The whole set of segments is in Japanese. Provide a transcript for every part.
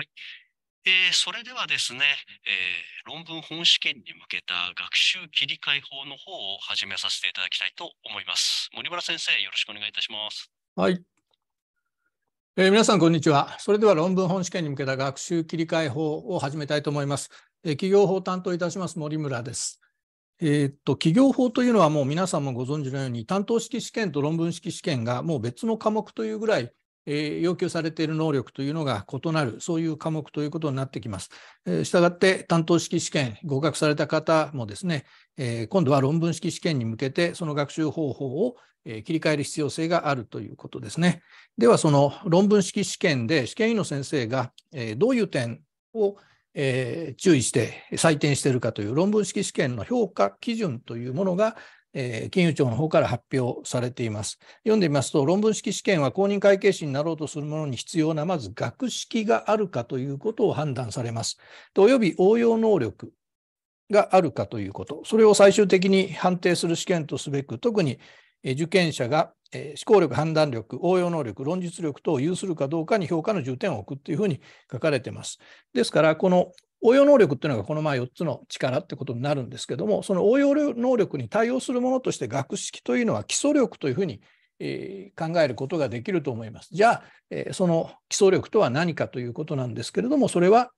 はい、それではですね、論文本試験に向けた学習切り替え法の方を始めさせていただきたいと思います。森村先生、よろしくお願いいたします。はい、皆さんこんにちは。それでは論文本試験に向けた学習切り替え法を始めたいと思います。企業法を担当いたします森村です。企業法というのはもう皆さんもご存知のように、担当式試験と論文式試験がもう別の科目というぐらい要求されている能力というのが異なる、そういう科目ということになってきます。したがって担当式試験合格された方もですね、今度は論文式試験に向けてその学習方法を切り替える必要性があるということですね。では、その論文式試験で試験委員の先生がどういう点を注意して採点しているかという論文式試験の評価基準というものが金融庁の方から発表されています。読んでみますと、論文式試験は公認会計士になろうとするものに必要なまず学識があるかということを判断されます。および応用能力があるかということ、それを最終的に判定する試験とすべく、特に受験者が思考力、判断力、応用能力、論述力等を有するかどうかに評価の重点を置くというふうに書かれています。ですから、この応用能力というのがこの4つの力ってことになるんですけども、その応用能力に対応するものとして学識というのは基礎力というふうに考えることができると思います。じゃあ、その基礎力とは何かということなんですけれども、それは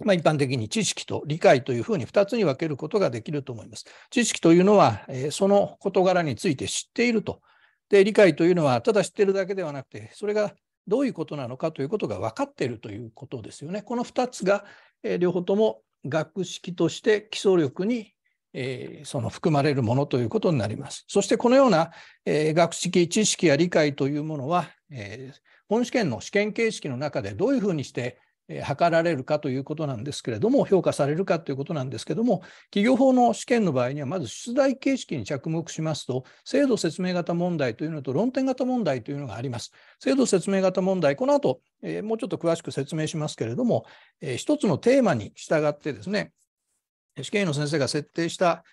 一般的に知識と理解というふうに2つに分けることができると思います。知識というのはその事柄について知っていると。で、理解というのはただ知っているだけではなくて、それがどういうことなのかということが分かっているということですよね。この2つが両方とも学識として基礎力にその含まれるものということになります。そしてこのような学識、知識や理解というものは本試験の試験形式の中でどういうふうにして測られるかということなんですけれども、評価されるかということなんですけれども、企業法の試験の場合にはまず出題形式に着目しますと、制度説明型問題というのと論点型問題というのがあります。制度説明型問題、この後もうちょっと詳しく説明しますけれども、一つのテーマに従ってですね、試験委員の先生が設定した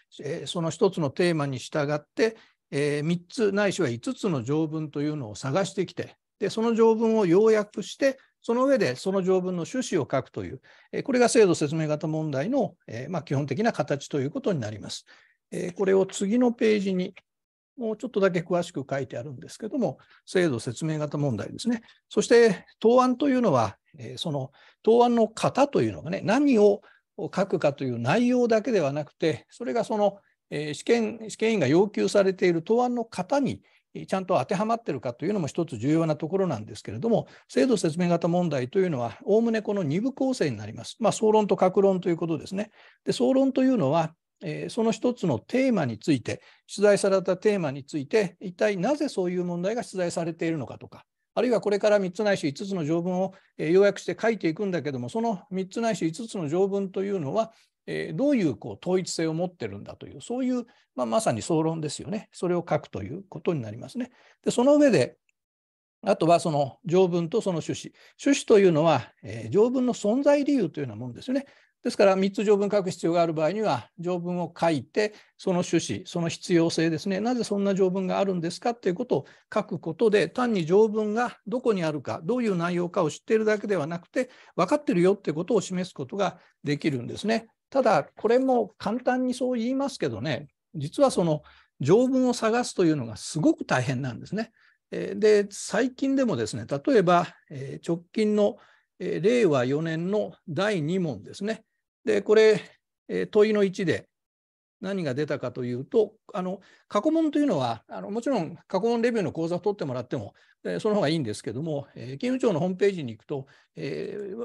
その一つのテーマに従って3つないしは5つの条文というのを探してきて、でその条文を要約してその上でその条文の趣旨を書くという、これが制度説明型問題の基本的な形ということになります。これを次のページにもうちょっとだけ詳しく書いてあるんですけども、制度説明型問題ですね。そして答案というのは、その答案の型というのがね、何を書くかという内容だけではなくて、それがその試験員が要求されている答案の型にちゃんと当てはまっているかというのも一つ重要なところなんですけれども、制度説明型問題というのはおおむねこの2部構成になります。総論と各論ということですね。で、総論というのはその一つのテーマについて、出題されたテーマについて、一体なぜそういう問題が出題されているのかとか、あるいはこれから3つないし5つの条文を要約して書いていくんだけども、その3つないし5つの条文というのはどういう統一性を持ってるんだという、そういう、まさに総論ですよね。それを書くということになりますね。で、その上で、あとはその条文とその趣旨。趣旨というのは、条文の存在理由というようなものですよね。ですから、3つ条文書く必要がある場合には、条文を書いて、その趣旨、その必要性ですね。なぜそんな条文があるんですかということを書くことで、単に条文がどこにあるか、どういう内容かを知っているだけではなくて、分かっているよってことを示すことができるんですね。ただ、これも簡単にそう言いますけどね、実はその条文を探すというのがすごく大変なんですね。で、最近でもですね、例えば直近の令和4年の第2問ですね。で、これ問いの1で何が出たかというと、過去問というのはもちろん過去問レビューの講座を取ってもらってもその方がいいんですけども、金融庁のホームページに行くと、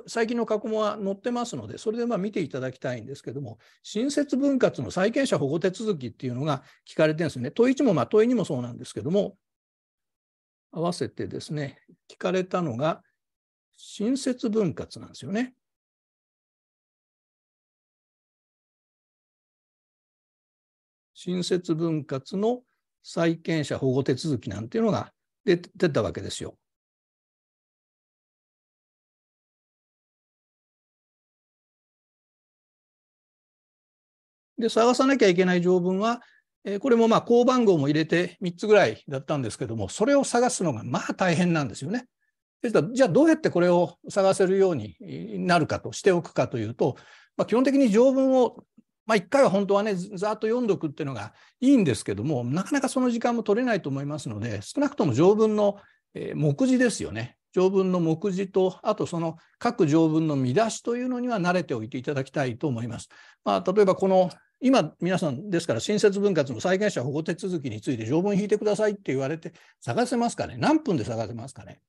最近の過去問は載ってますので、それで見ていただきたいんですけども、新設分割の債権者保護手続きっていうのが聞かれてるんですね。問1も問2もそうなんですけども、合わせてですね、聞かれたのが新設分割なんですよね。新設分割の債権者保護手続きなんていうのが出たわけですよ。で、探さなきゃいけない条文は、これも項番号も入れて3つぐらいだったんですけども、それを探すのが大変なんですよね。じゃあどうやってこれを探せるようになるかとしておくかというと、基本的に条文を、1回は本当はねざっと読んでおくっていうのがいいんですけども、なかなかその時間も取れないと思いますので、少なくとも条文の目次ですよね。条文の目次と、あとその各条文の見出しというのには慣れておいていただきたいと思います。例えばこの今皆さんですから新設分割の債権者保護手続きについて条文引いてくださいって言われて探せますかね。何分で探せますかね。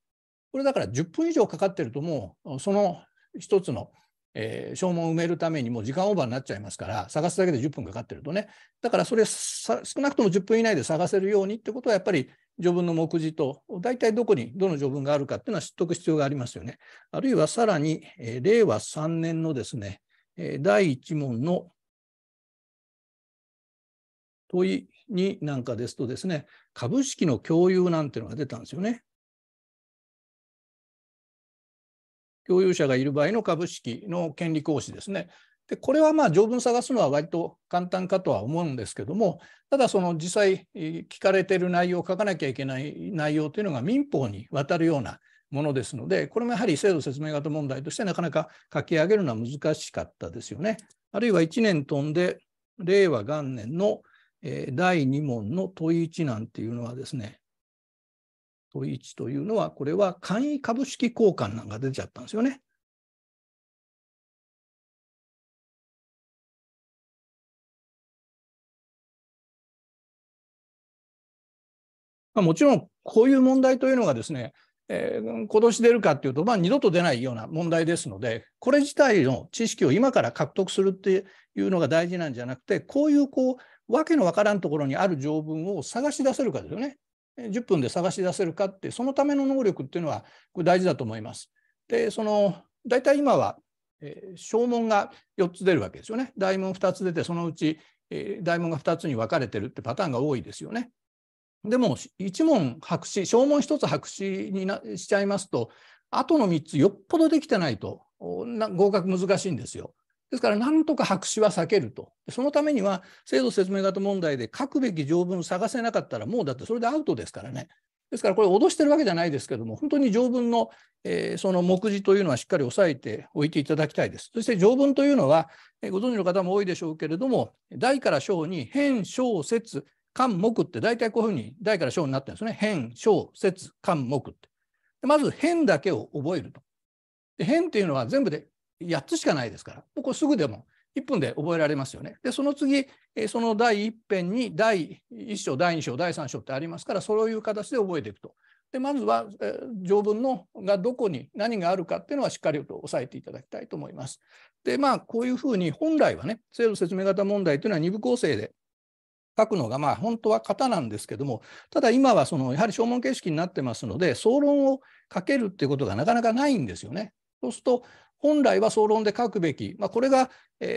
これだから10分以上かかってるともうその一つの証文を埋めるためにもう時間オーバーになっちゃいますから、探すだけで10分かかってるとね、だからそれ少なくとも10分以内で探せるようにってことはやっぱり条文の目次と大体どこにどの条文があるかっていうのは知っておく必要がありますよね。あるいはさらに令和3年のですね第1問の問い2なんかですとですね、株式の共有なんていうのが出たんですよね。共有者がいる場合の株式の権利行使ですね。でこれは条文探すのは割と簡単かとは思うんですけども、ただその実際聞かれている内容を書かなきゃいけない内容というのが民法にわたるようなものですので、これもやはり制度説明型問題としてなかなか書き上げるのは難しかったですよね。あるいは1年飛んで令和元年の第2問の問い1なんていうのはですね、問い1というのは、これは簡易株式交換なんか出ちゃったんですよね。もちろんこういう問題というのがですね、今年出るかというと、二度と出ないような問題ですので、これ自体の知識を今から獲得するっていうのが大事なんじゃなくて、こういうわけのわからんところにある条文を探し出せるかですよね。10分で探し出せるかって、そのための能力っていうのはこれ大事だと思います。で、その大体今は小問が4つ出るわけですよね。大問2つ出て、そのうち大問が2つに分かれてるってパターンが多いですよね。でも1問白紙、小問1つ白紙にしちゃいますと、あとの3つよっぽどできてないと合格難しいんですよ。ですからなんとか白紙は避けると。そのためには制度説明型問題で書くべき条文を探せなかったら、もうだってそれでアウトですからね。ですからこれ脅してるわけじゃないですけども、本当に条文のその目次というのはしっかり押さえておいていただきたいです。そして条文というのはご存知の方も多いでしょうけれども、題から章に編章節巻目って大体こういうふうに題から章になってるんですね。編章節巻目って。まず編だけを覚えると。で編っていうのは全部で8つしかないですから、ここすぐでも1分で覚えられますよね。で、その次、その第1編に第1章、第2章、第3章ってありますから、そういう形で覚えていくと。で、まずは条文のがどこに何があるかっていうのはしっかりと押さえていただきたいと思います。で、こういうふうに本来はね、制度説明型問題というのは2部構成で書くのが本当は型なんですけども、ただ今はやはり小問形式になってますので、総論を書けるっていうことがなかなかないんですよね。そうすると本来は総論で書くべき、これが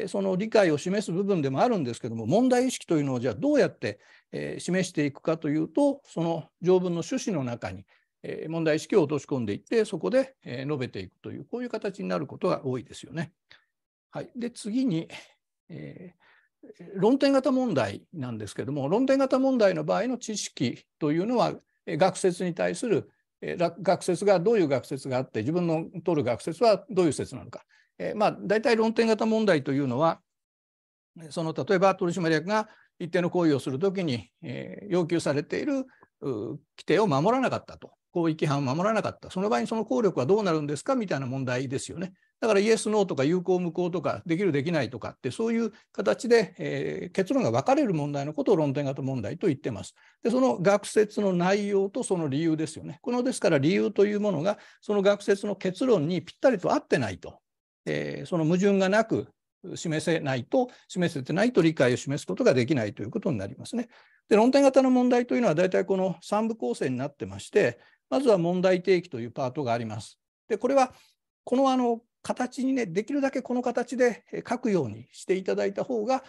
その理解を示す部分でもあるんですけども、問題意識というのをじゃあどうやって示していくかというと、その条文の趣旨の中に問題意識を落とし込んでいって、そこで述べていくという、こういう形になることが多いですよね。はい、で次に、論点型問題なんですけども、論点型問題の場合の知識というのは学説に対する学説がどういう学説があって、自分の取る学説はどういう説なのか、大体論点型問題というのは、その例えば取締役が一定の行為をするときに、要求されている規定を守らなかったと、行為規範を守らなかった、その場合にその効力はどうなるんですかみたいな問題ですよね。だからイエス・ノーとか有効・無効とかできる・できないとかって、そういう形で、結論が分かれる問題のことを論点型問題と言ってます。で、その学説の内容とその理由ですよね。このですから理由というものがその学説の結論にぴったりと合ってないと、その矛盾がなく示せてないと理解を示すことができないということになりますね。で、論点型の問題というのは大体この3部構成になってまして、まずは問題提起というパートがあります。で、これはこの形にね、できるだけこの形で書くようにしていただいた方が、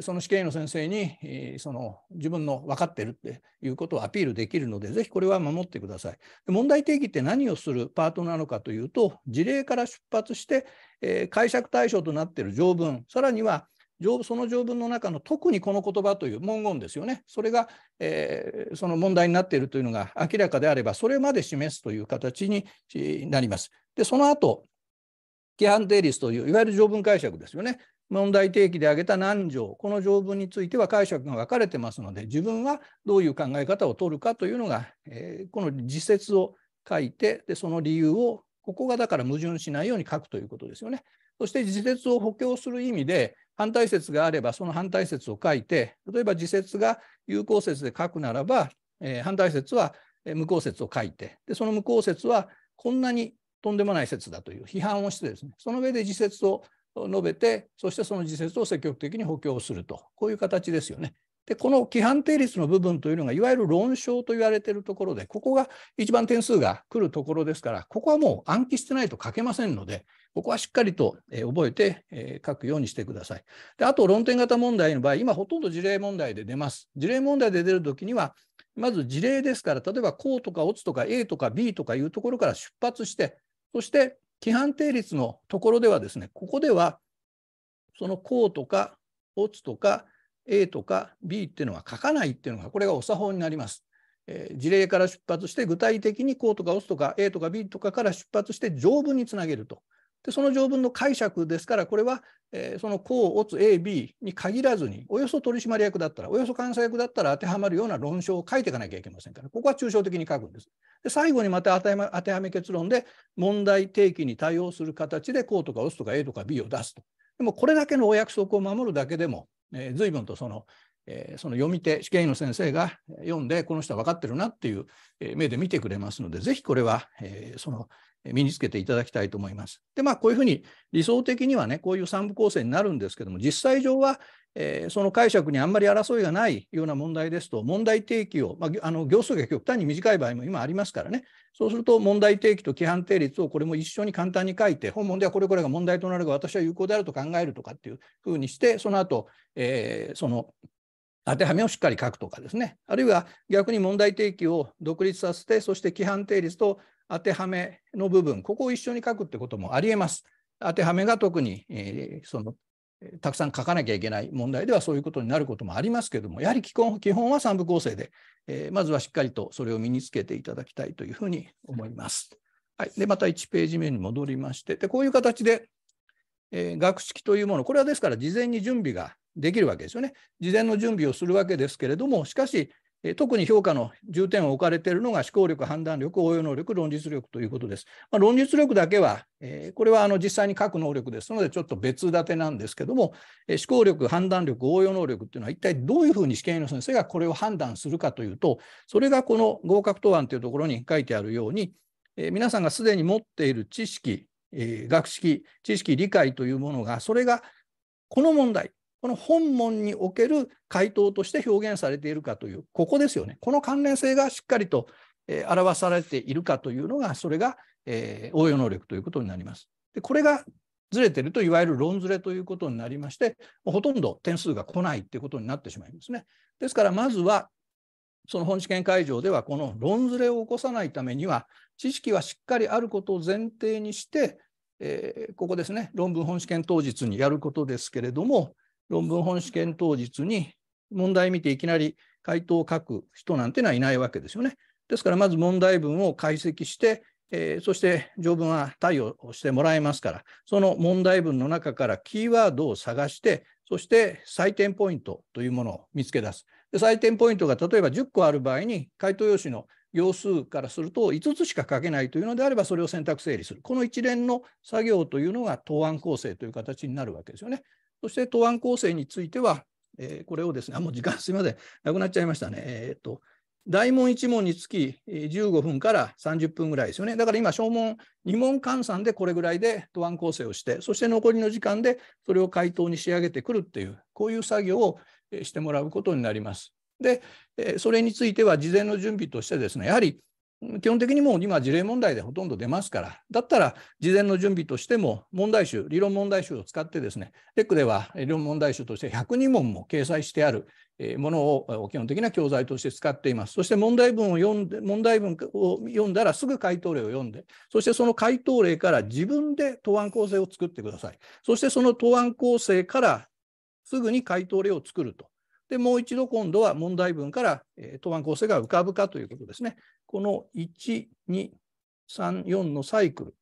その試験員の先生に、その自分の分かってるっていうことをアピールできるので、ぜひこれは守ってください。問題提起って何をするパートなのかというと、事例から出発して、解釈対象となっている条文、さらにはその条文の中の特にこの言葉という文言ですよね、それが、その問題になっているというのが明らかであれば、それまで示すという形になります。で、その後規範定律といういわゆる条文解釈ですよね。問題提起で挙げた何条、この条文については解釈が分かれてますので、自分はどういう考え方を取るかというのが、この自説を書いて、でその理由をここがだから矛盾しないように書くということですよね。そして自説を補強する意味で反対説があればその反対説を書いて、例えば自説が有効説で書くならば、反対説は無効説を書いて、でその無効説はこんなにとんでもない説だという批判をしてですね、その上で自説を述べて、そしてその自説を積極的に補強すると、こういう形ですよね。で、この規範定律の部分というのがいわゆる論証と言われているところで、ここが一番点数が来るところですから、ここはもう暗記してないと書けませんので、ここはしっかりと覚えて書くようにしてください。で、あと論点型問題の場合、今ほとんど事例問題で出ます。事例問題で出るときには、まず事例ですから、例えばこうとかオツとか A とか B とかいうところから出発して、そして規範定律のところではですね、ここではそのこうとかオツとかA とか B っていうのは書かないっていうのが、これがお作法になります。事例から出発して、具体的にこうとかオツとか A とか B とかから出発して、条文につなげると。で、その条文の解釈ですから、これは、そのこう、オツ、A、B に限らずに、およそ取締役だったら、およそ監査役だったら当てはまるような論証を書いていかなきゃいけませんから、ここは抽象的に書くんです。で、最後にまた当てはめ結論で、問題提起に対応する形で、こうとかオツとか A とか B を出すと。でも、これだけのお約束を守るだけでも、随分とその読み手、試験員の先生が読んで、この人は分かってるなっていう目で見てくれますので、ぜひこれは身につけていただきたいと思います。で、まあ、こういうふうに理想的にはね、こういう3部構成になるんですけども、実際上は、その解釈にあんまり争いがないような問題ですと、問題提起を、行数が極端に短い場合も今ありますからね、そうすると問題提起と規範定律をこれも一緒に簡単に書いて、本問ではこれこれが問題となるが私は有効であると考えるとかっていうふうにして、その後、その当てはめをしっかり書くとかですね、あるいは逆に問題提起を独立させて、そして規範定律と当てはめの部分、ここを一緒に書くってこともありえます。当てはめが特に、たくさん書かなきゃいけない問題ではそういうことになることもありますけれども、やはり基本は3部構成で、まずはしっかりとそれを身につけていただきたいというふうに思います。はい、で、また1ページ目に戻りまして、でこういう形で、学識というもの、これはですから事前に準備ができるわけですよね。事前の準備をするわけですけれども、しかし、特に評価の重点を置かれているのが思考力、判断力、応用能力、論述力ということです。まあ、論述力だけは、これは実際に書く能力ですので、ちょっと別立てなんですけども、思考力、判断力、応用能力というのは、一体どういうふうに試験員の先生がこれを判断するかというと、それがこの合格答案というところに書いてあるように、皆さんがすでに持っている知識、学識、知識、理解というものが、それがこの問題、この本問における回答として表現されているかという、ここですよね。この関連性がしっかりと表されているかというのが、それが応用能力ということになります。で、これがずれていると、いわゆる論ずれということになりまして、ほとんど点数が来ないということになってしまいますね。ですから、まずは、その本試験会場では、この論ずれを起こさないためには、知識はしっかりあることを前提にして、ここですね、論文本試験当日にやることですけれども、論文本試験当日に問題見ていきなり回答を書く人なんてのはいないわけですよね。ですからまず問題文を解析して、そして条文は対応してもらえますから、その問題文の中からキーワードを探して、そして採点ポイントというものを見つけ出す。で、採点ポイントが例えば10個ある場合に、回答用紙の行数からすると5つしか書けないというのであれば、それを選択整理する。この一連の作業というのが答案構成という形になるわけですよね。そして答案構成については、これをですね、もう時間すみません、なくなっちゃいましたね。大問1問につき15分から30分ぐらいですよね。だから今、小問2問換算でこれぐらいで答案構成をして、そして残りの時間でそれを回答に仕上げてくるっていう、こういう作業をしてもらうことになります。で、それについては事前の準備としてですね、やはり基本的にもう今、事例問題でほとんど出ますから、だったら事前の準備としても問題集、理論問題集を使ってですね、テックでは理論問題集として102問も掲載してあるものを基本的な教材として使っています。そして問題文を読んだらすぐ回答例を読んで、そしてその回答例から自分で答案構成を作ってください。そしてその答案構成からすぐに解答例を作ると。で、もう一度今度は問題文から答案構成が浮かぶかということですね。この1、2、3、4のサイクル。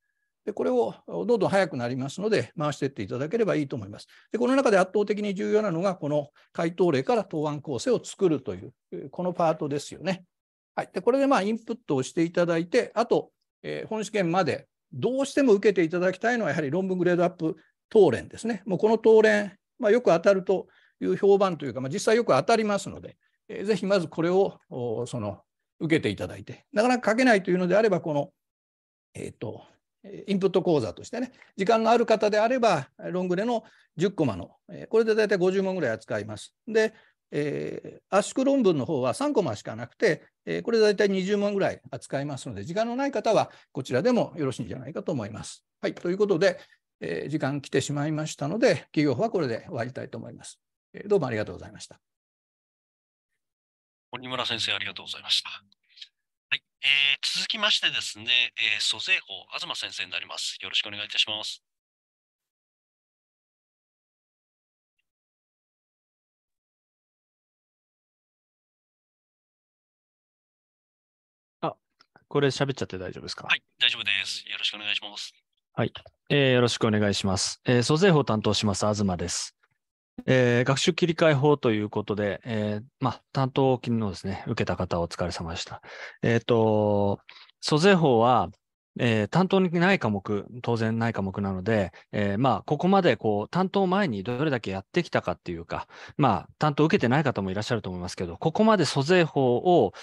で、これをどんどん速くなりますので、回していっていただければいいと思います。で、この中で圧倒的に重要なのが、この回答例から答案構成を作るという、このパートですよね。はい。で、これでまあ、インプットをしていただいて、あと、本試験までどうしても受けていただきたいのは、やはり論文グレードアップ答練ですね。もうこの答練、まあ、よく当たるという評判というか、まあ、実際よく当たりますので、ぜひまずこれをその受けていただいて、なかなか書けないというのであれば、この、インプット講座としてね、時間のある方であれば、ロングレの10コマの、これで大体50問ぐらい扱います。で、圧縮論文の方は3コマしかなくて、これで大体20問ぐらい扱いますので、時間のない方はこちらでもよろしいんじゃないかと思います。はい、ということで、時間来てしまいましたので、企業法はこれで終わりたいと思います。どうもありがとうございました。鬼村先生、ありがとうございました。はい、続きましてですね、租税法、東先生になります。よろしくお願いいたします。あ、これ喋っちゃって大丈夫ですか？はい、大丈夫です。よろしくお願いします。はい、よろしくお願いします。租税法を担当します、東です。学習切り替え法ということで、担当金のですね、受けた方お疲れ様でした。租税法は、担当にない科目、当然ない科目なので、ここまでこう担当前にどれだけやってきたかっていうか、担当受けてない方もいらっしゃると思いますけど、ここまで租税法を、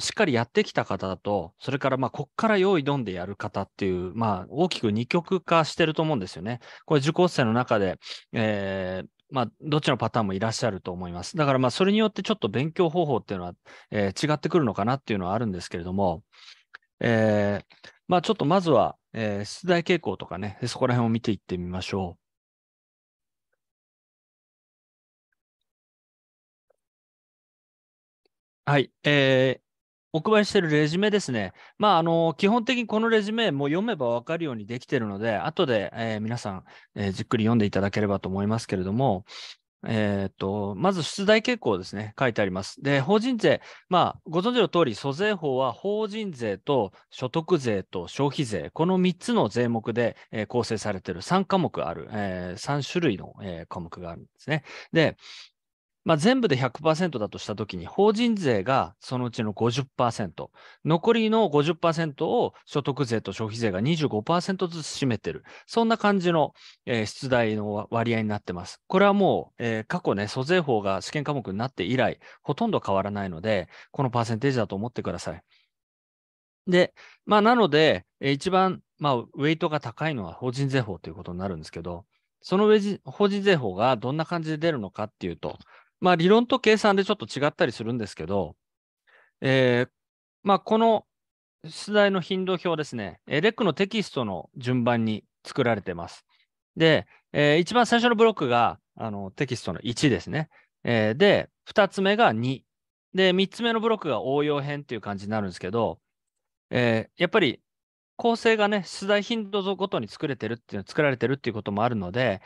しっかりやってきた方と、それからここから用意どんでやる方っていう、大きく二極化してると思うんですよね。これ受講生の中で、どっちのパターンもいらっしゃると思います。だからそれによってちょっと勉強方法っていうのは、違ってくるのかなっていうのはあるんですけれども、ちょっとまずは、出題傾向とかね、そこら辺を見ていってみましょう。はい。お配りしているレジュメですね。基本的にこのレジュメも読めば分かるようにできているので、後で、皆さん、じっくり読んでいただければと思いますけれども、まず出題傾向ですね、書いてあります。で、法人税、ご存知の通り、租税法は法人税と所得税と消費税、この3つの税目で、構成されている3科目ある、3種類の、科目があるんですね。で、全部で 100% だとしたときに、法人税がそのうちの 50%、残りの 50% を所得税と消費税が 25% ずつ占めてる。そんな感じの、出題の割合になってます。これはもう、過去ね、租税法が試験科目になって以来、ほとんど変わらないので、このパーセンテージだと思ってください。で、なので、一番、ウェイトが高いのは法人税法ということになるんですけど、その上、法人税法がどんな感じで出るのかっていうと、理論と計算でちょっと違ったりするんですけど、この出題の頻度表ですね、レックのテキストの順番に作られています。で、一番最初のブロックがテキストの1ですね。で、2つ目が2。で、3つ目のブロックが応用編という感じになるんですけど、やっぱり構成がね、出題頻度ごとに作られてるっていうこともあるので、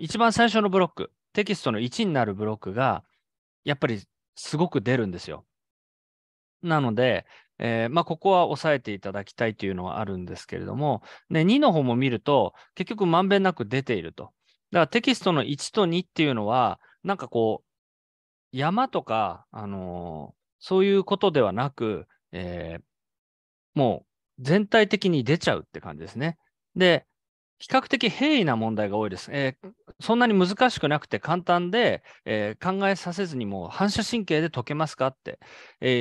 一番最初のブロック、テキストの1になるブロックが、やっぱりすごく出るんですよ。なので、ここは押さえていただきたいというのはあるんですけれども、ね、2の方も見ると、結局まんべんなく出ていると。だからテキストの1と2っていうのは、なんかこう、山とか、そういうことではなく、もう全体的に出ちゃうって感じですね。で、比較的平易な問題が多いです。そんなに難しくなくて簡単で、考えさせずにもう反射神経で解けますかって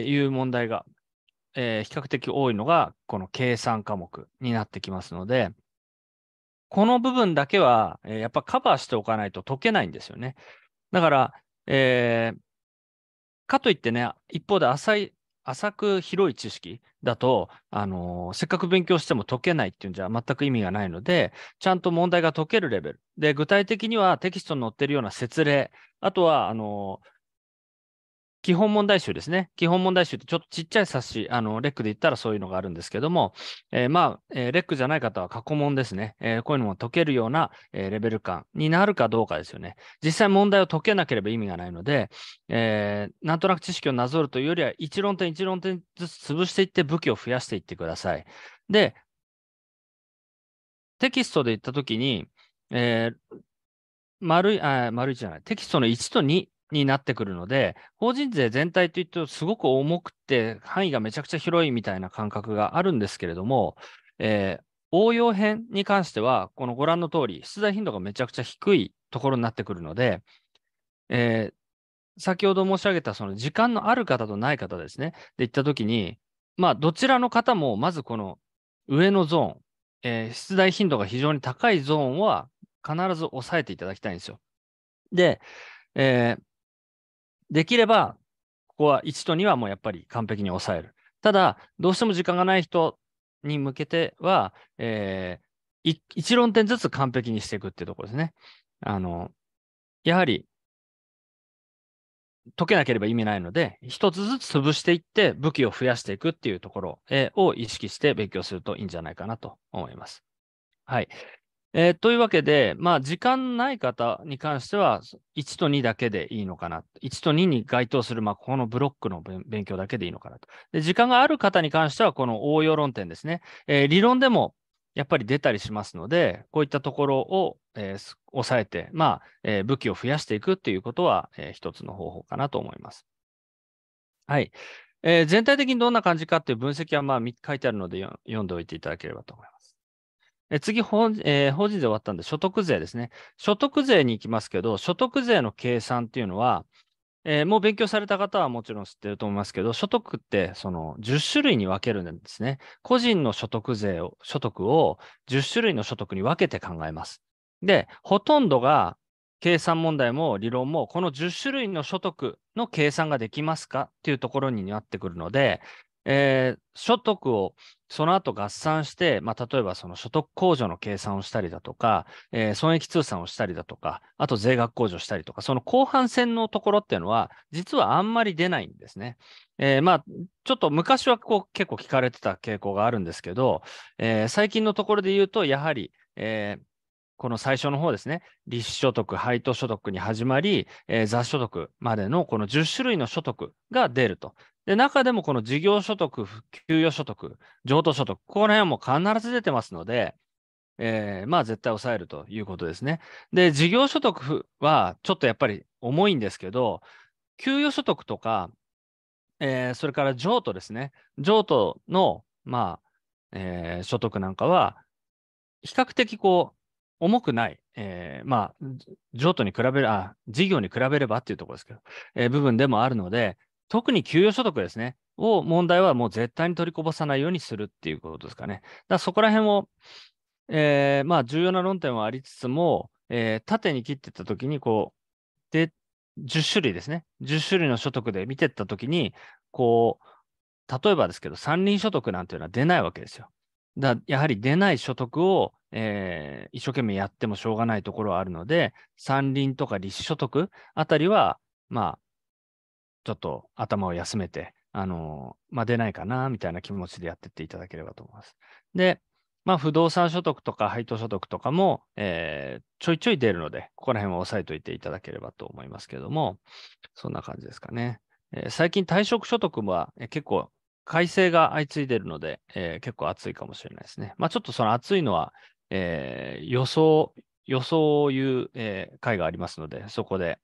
いう問題が、比較的多いのがこの計算科目になってきますので、この部分だけは、やっぱカバーしておかないと解けないんですよね。だから、かといってね、一方で浅く広い知識だと、せっかく勉強しても解けないっていうんじゃ全く意味がないので、ちゃんと問題が解けるレベル。で、具体的にはテキストに載ってるような説例、あとは、基本問題集ですね。基本問題集ってちょっとちっちゃい冊子、レックで言ったらそういうのがあるんですけども、レックじゃない方は過去問ですね。こういうのも解けるような、レベル感になるかどうかですよね。実際問題を解けなければ意味がないので、なんとなく知識をなぞるというよりは、一論点一論点ずつ潰していって武器を増やしていってください。で、テキストで言ったときに、テキストの1と2になってくるので、法人税全体というとすごく重くて範囲がめちゃくちゃ広いみたいな感覚があるんですけれども、応用編に関してはこのご覧の通り出題頻度がめちゃくちゃ低いところになってくるので、先ほど申し上げたその時間のある方とない方ですねでいったときに、どちらの方もまずこの上のゾーン、出題頻度が非常に高いゾーンは必ず抑えていただきたいんですよ。で、できれば、ここは1と2はもうやっぱり完璧に抑える。ただ、どうしても時間がない人に向けては、1論点ずつ完璧にしていくっていうところですね。やはり、解けなければ意味ないので、一つずつ潰していって武器を増やしていくっていうところを意識して勉強するといいんじゃないかなと思います。はい。というわけで、時間ない方に関しては、1と2だけでいいのかな。1と2に該当する、このブロックの勉強だけでいいのかなと。で、時間がある方に関しては、この応用論点ですね。理論でもやっぱり出たりしますので、こういったところを、抑えて、武器を増やしていくということは、一つの方法かなと思います。はい。全体的にどんな感じかという分析は、書いてあるので読んでおいていただければと思います。次、法人税終わったんで、所得税ですね。所得税に行きますけど、所得税の計算っていうのは、もう勉強された方はもちろん知ってると思いますけど、所得ってその10種類に分けるんですね。個人の所得を10種類の所得に分けて考えます。で、ほとんどが計算問題も理論も、この10種類の所得の計算ができますかっていうところになってくるので、所得をその後合算して、例えばその所得控除の計算をしたりだとか、損益通算をしたりだとか、あと税額控除したりとか、その後半戦のところっていうのは、実はあんまり出ないんですね。ちょっと昔はこう結構聞かれてた傾向があるんですけど、最近のところで言うと、やはり、この最初の方ですね、利子所得、配当所得に始まり、雑所得までのこの10種類の所得が出ると。で、中でもこの事業所得、給与所得、譲渡所得、この辺も必ず出てますので、絶対抑えるということですね。で、事業所得はちょっとやっぱり重いんですけど、給与所得とか、それから譲渡ですね。譲渡の、所得なんかは、比較的こう、重くない、譲渡に比べる、事業に比べればっていうところですけど、部分でもあるので、特に給与所得ですね、を問題はもう絶対に取りこぼさないようにするっていうことですかね。だからそこら辺を、重要な論点はありつつも、縦に切っていったときにこうで、10種類ですね、10種類の所得で見ていったときにこう、例えばですけど、三輪所得なんていうのは出ないわけですよ。やはり出ない所得を、一生懸命やってもしょうがないところはあるので、三輪とか利子所得あたりは、ちょっと頭を休めて、出ないかなみたいな気持ちでやっていっていただければと思います。で、不動産所得とか配当所得とかも、ちょいちょい出るので、ここら辺は押さえておいていただければと思いますけども、そんな感じですかね。最近退職所得は、結構、改正が相次いでいるので、結構暑いかもしれないですね。ちょっとその暑いのは、予想を言う、回がありますので、そこで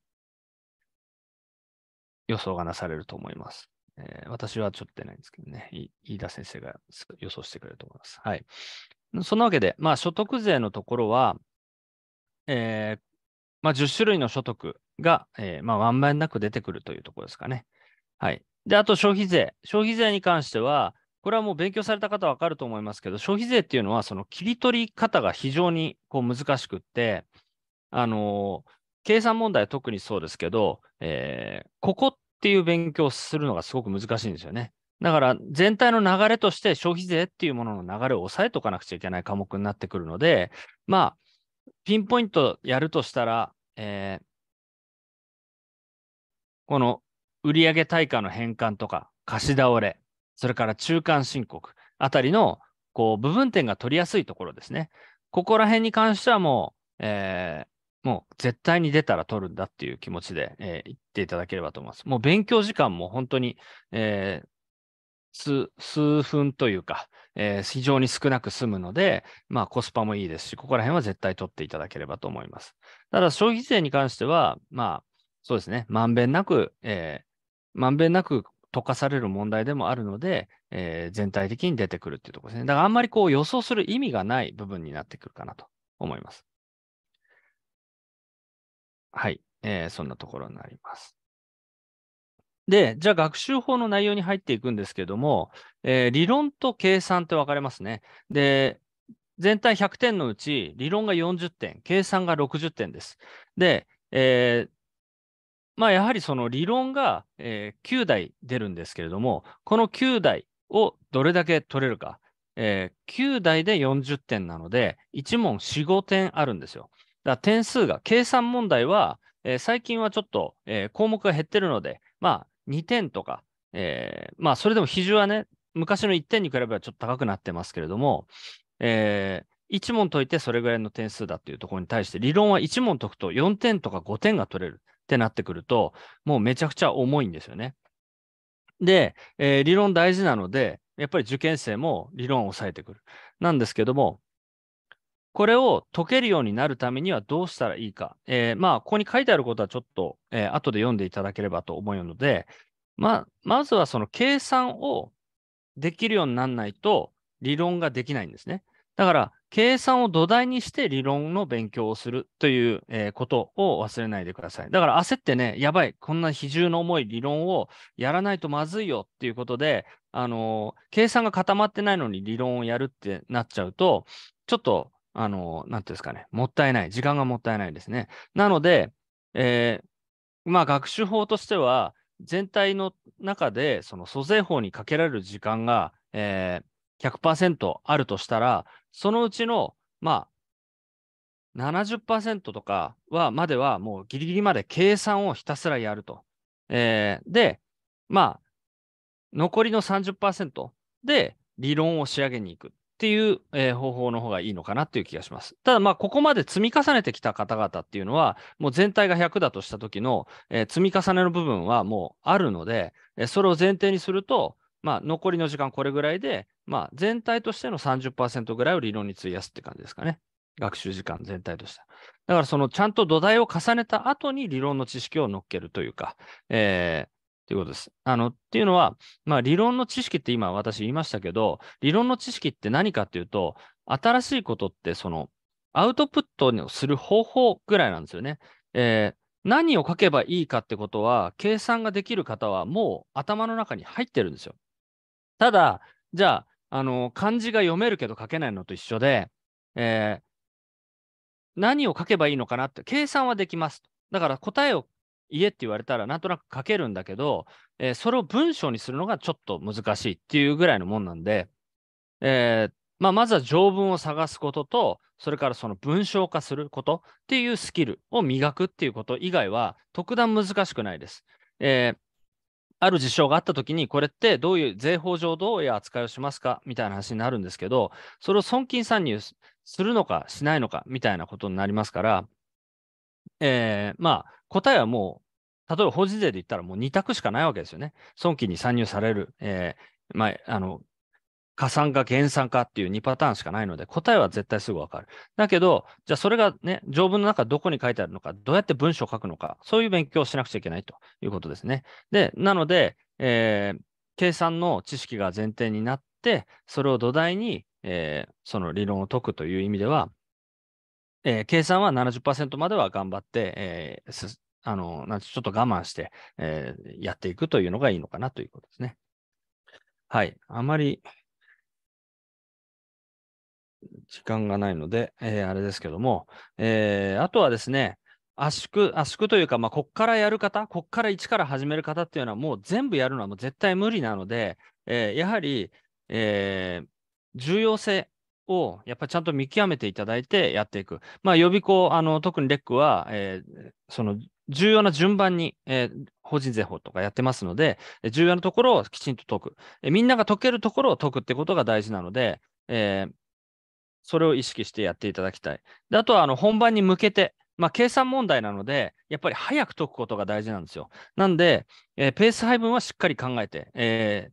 予想がなされると思います。私はちょっと出ないんですけどね、飯田先生が予想してくれると思います。はい。そんなわけで、所得税のところは、10種類の所得が、まんべんなく出てくるというところですかね。はい。で、あと消費税。消費税に関しては、これはもう勉強された方はわかると思いますけど、消費税っていうのは、その切り取り方が非常にこう難しくって、計算問題は特にそうですけど、ここっていう勉強をするのがすごく難しいんですよね。だから、全体の流れとして消費税っていうものの流れを抑えておかなくちゃいけない科目になってくるので、ピンポイントやるとしたら、この、売上対価の返還とか貸し倒れ、それから中間申告あたりのこう部分点が取りやすいところですね。ここら辺に関してはもう絶対に出たら取るんだっていう気持ちで、言っていただければと思います。もう勉強時間も本当に、数分というか、非常に少なく済むので、まあ、コスパもいいですし、ここら辺は絶対取っていただければと思います。ただ、消費税に関しては、まあ、そうですね、まんべんなく溶かされる問題でもあるので、全体的に出てくるっていうところですね。だから、あんまりこう予想する意味がない部分になってくるかなと思います。はい、そんなところになります。で、じゃあ学習法の内容に入っていくんですけども、理論と計算って分かれますね。で、全体100点のうち、理論が40点、計算が60点です。で、まあ、やはりその理論が、9題出るんですけれども、この9題をどれだけ取れるか、9題で40点なので、1問4、5点あるんですよ。だから点数が、計算問題は、最近はちょっと、項目が減ってるので、まあ、2点とか、まあ、それでも比重はね、昔の1点に比べればちょっと高くなってますけれども、1問解いてそれぐらいの点数だっていうところに対して、理論は1問解くと4点とか5点が取れるってなってくると、もうめちゃくちゃ重いんですよね。で、理論大事なので、やっぱり受験生も理論を抑えてくる。なんですけども、これを解けるようになるためにはどうしたらいいか。まあ、ここに書いてあることはちょっと、後で読んでいただければと思うので、まずはその計算をできるようにならないと理論ができないんですね。だから、計算を土台にして理論の勉強をするという、ことを忘れないでください。だから焦ってね、やばい、こんな比重の重い理論をやらないとまずいよっていうことで、計算が固まってないのに理論をやるってなっちゃうと、ちょっと、なんていうんですかね、もったいない、時間がもったいないですね。なので、まあ、学習法としては、全体の中で、その租税法にかけられる時間が、100% あるとしたら、そのうちの、まあ、70% とかは、までは、もうギリギリまで計算をひたすらやると。で、まあ、残りの 30% で理論を仕上げに行く。っていう方法の方がいいのかなっていう気がします。ただ、まあ、ここまで積み重ねてきた方々っていうのは、もう全体が100だとした時の積み重ねの部分はもうあるので、それを前提にすると、まあ、残りの時間これぐらいで、まあ、全体としての 30% ぐらいを理論に費やすって感じですかね。学習時間全体として。だから、そのちゃんと土台を重ねた後に理論の知識を乗っけるというか、ということです。っていうのは、まあ、理論の知識って今私言いましたけど、理論の知識って何かっていうと、新しいことってそのアウトプットをする方法ぐらいなんですよね。何を書けばいいかってことは、計算ができる方はもう頭の中に入ってるんですよ。ただ、じゃあ、漢字が読めるけど書けないのと一緒で、何を書けばいいのかなって、計算はできます。だから答えを言えって言われたらなんとなく書けるんだけど、それを文章にするのがちょっと難しいっていうぐらいのもんなんで、まあ、まずは条文を探すことと、それからその文章化することっていうスキルを磨くっていうこと以外は特段難しくないです。ある事象があったときに、これってどういう税法上どういう扱いをしますかみたいな話になるんですけど、それを損金算入するのかしないのかみたいなことになりますから、まあ、答えはもう、例えば法人税で言ったらもう2択しかないわけですよね。損金に算入される、まあ、加算か減算かっていう2パターンしかないので、答えは絶対すぐ分かる。だけど、じゃあそれがね、条文の中どこに書いてあるのか、どうやって文章を書くのか、そういう勉強をしなくちゃいけないということですね。で、なので、計算の知識が前提になって、それを土台に、その理論を解くという意味では、計算は 70% までは頑張って、ちょっと我慢して、やっていくというのがいいのかなということですね。はい。あまり時間がないので、あれですけども、あとはですね、圧縮というか、まあ、こっからやる方、こっから一から始める方っていうのは、もう全部やるのはもう絶対無理なので、やはり、重要性、をやっぱりちゃんと見極めていただいてやっていく。まあ、予備校、特にレックは、その重要な順番に、法人税法とかやってますので、重要なところをきちんと解く、みんなが解けるところを解くってことが大事なので、それを意識してやっていただきたい。で、あとは本番に向けて、計算問題なので、やっぱり早く解くことが大事なんですよ。なんで、ペース配分はしっかり考えて、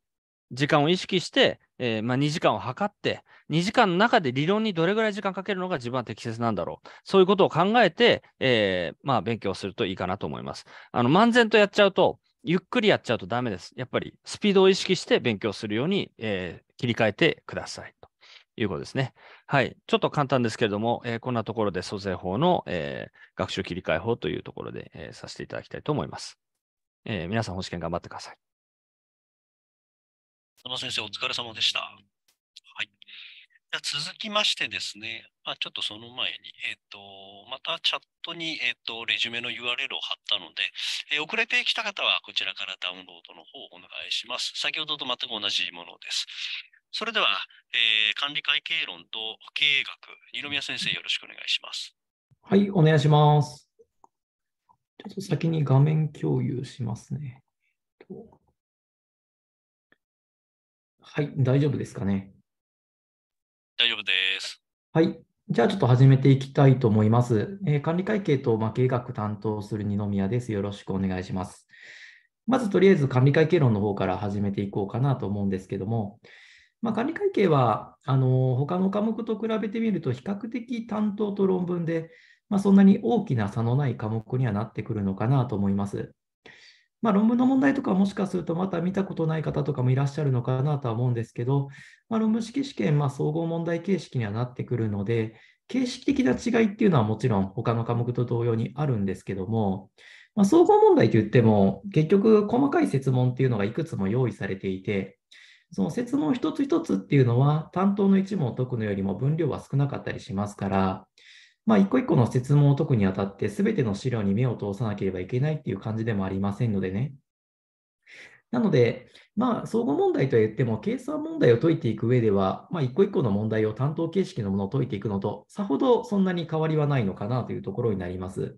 時間を意識して、2時間を測って、2時間の中で理論にどれぐらい時間かけるのが自分は適切なんだろう。そういうことを考えて、勉強するといいかなと思います。漫然とやっちゃうと、ゆっくりやっちゃうとダメです。やっぱりスピードを意識して勉強するように、切り替えてください。ということですね。はい。ちょっと簡単ですけれども、こんなところで租税法の、学習切り替え法というところで、させていただきたいと思います。皆さん、本試験頑張ってください。佐野先生、お疲れ様でした。はい、じゃ続きましてですね、ちょっとその前に、またチャットに、レジュメの URL を貼ったので、遅れてきた方はこちらからダウンロードの方をお願いします。先ほどと全く同じものです。それでは、管理会計論と経営学、二宮先生、よろしくお願いします。はい、お願いします。ちょっと先に画面共有しますね。はい、大丈夫ですかね。大丈夫です。はい、じゃあちょっと始めていきたいと思います。管理会計と経営学担当する二宮です。よろしくお願いします。まずとりあえず管理会計論の方から始めていこうかなと思うんですけども、管理会計は他の科目と比べてみると比較的担当と論文で、そんなに大きな差のない科目にはなってくるのかなと思います。論文の問題とかもしかするとまた見たことない方とかもいらっしゃるのかなとは思うんですけど、論文式試験、総合問題形式にはなってくるので、形式的な違いっていうのはもちろん他の科目と同様にあるんですけども、総合問題といっても結局細かい設問っていうのがいくつも用意されていて、その設問一つ一つっていうのは担当の一問を解くのよりも分量は少なかったりしますから、一個一個の設問を解くにあたって、すべての資料に目を通さなければいけないっていう感じでもありませんのでね。なので、総合問題とは言っても、計算問題を解いていく上では、一個一個の問題を担当形式のものを解いていくのと、さほどそんなに変わりはないのかなというところになります。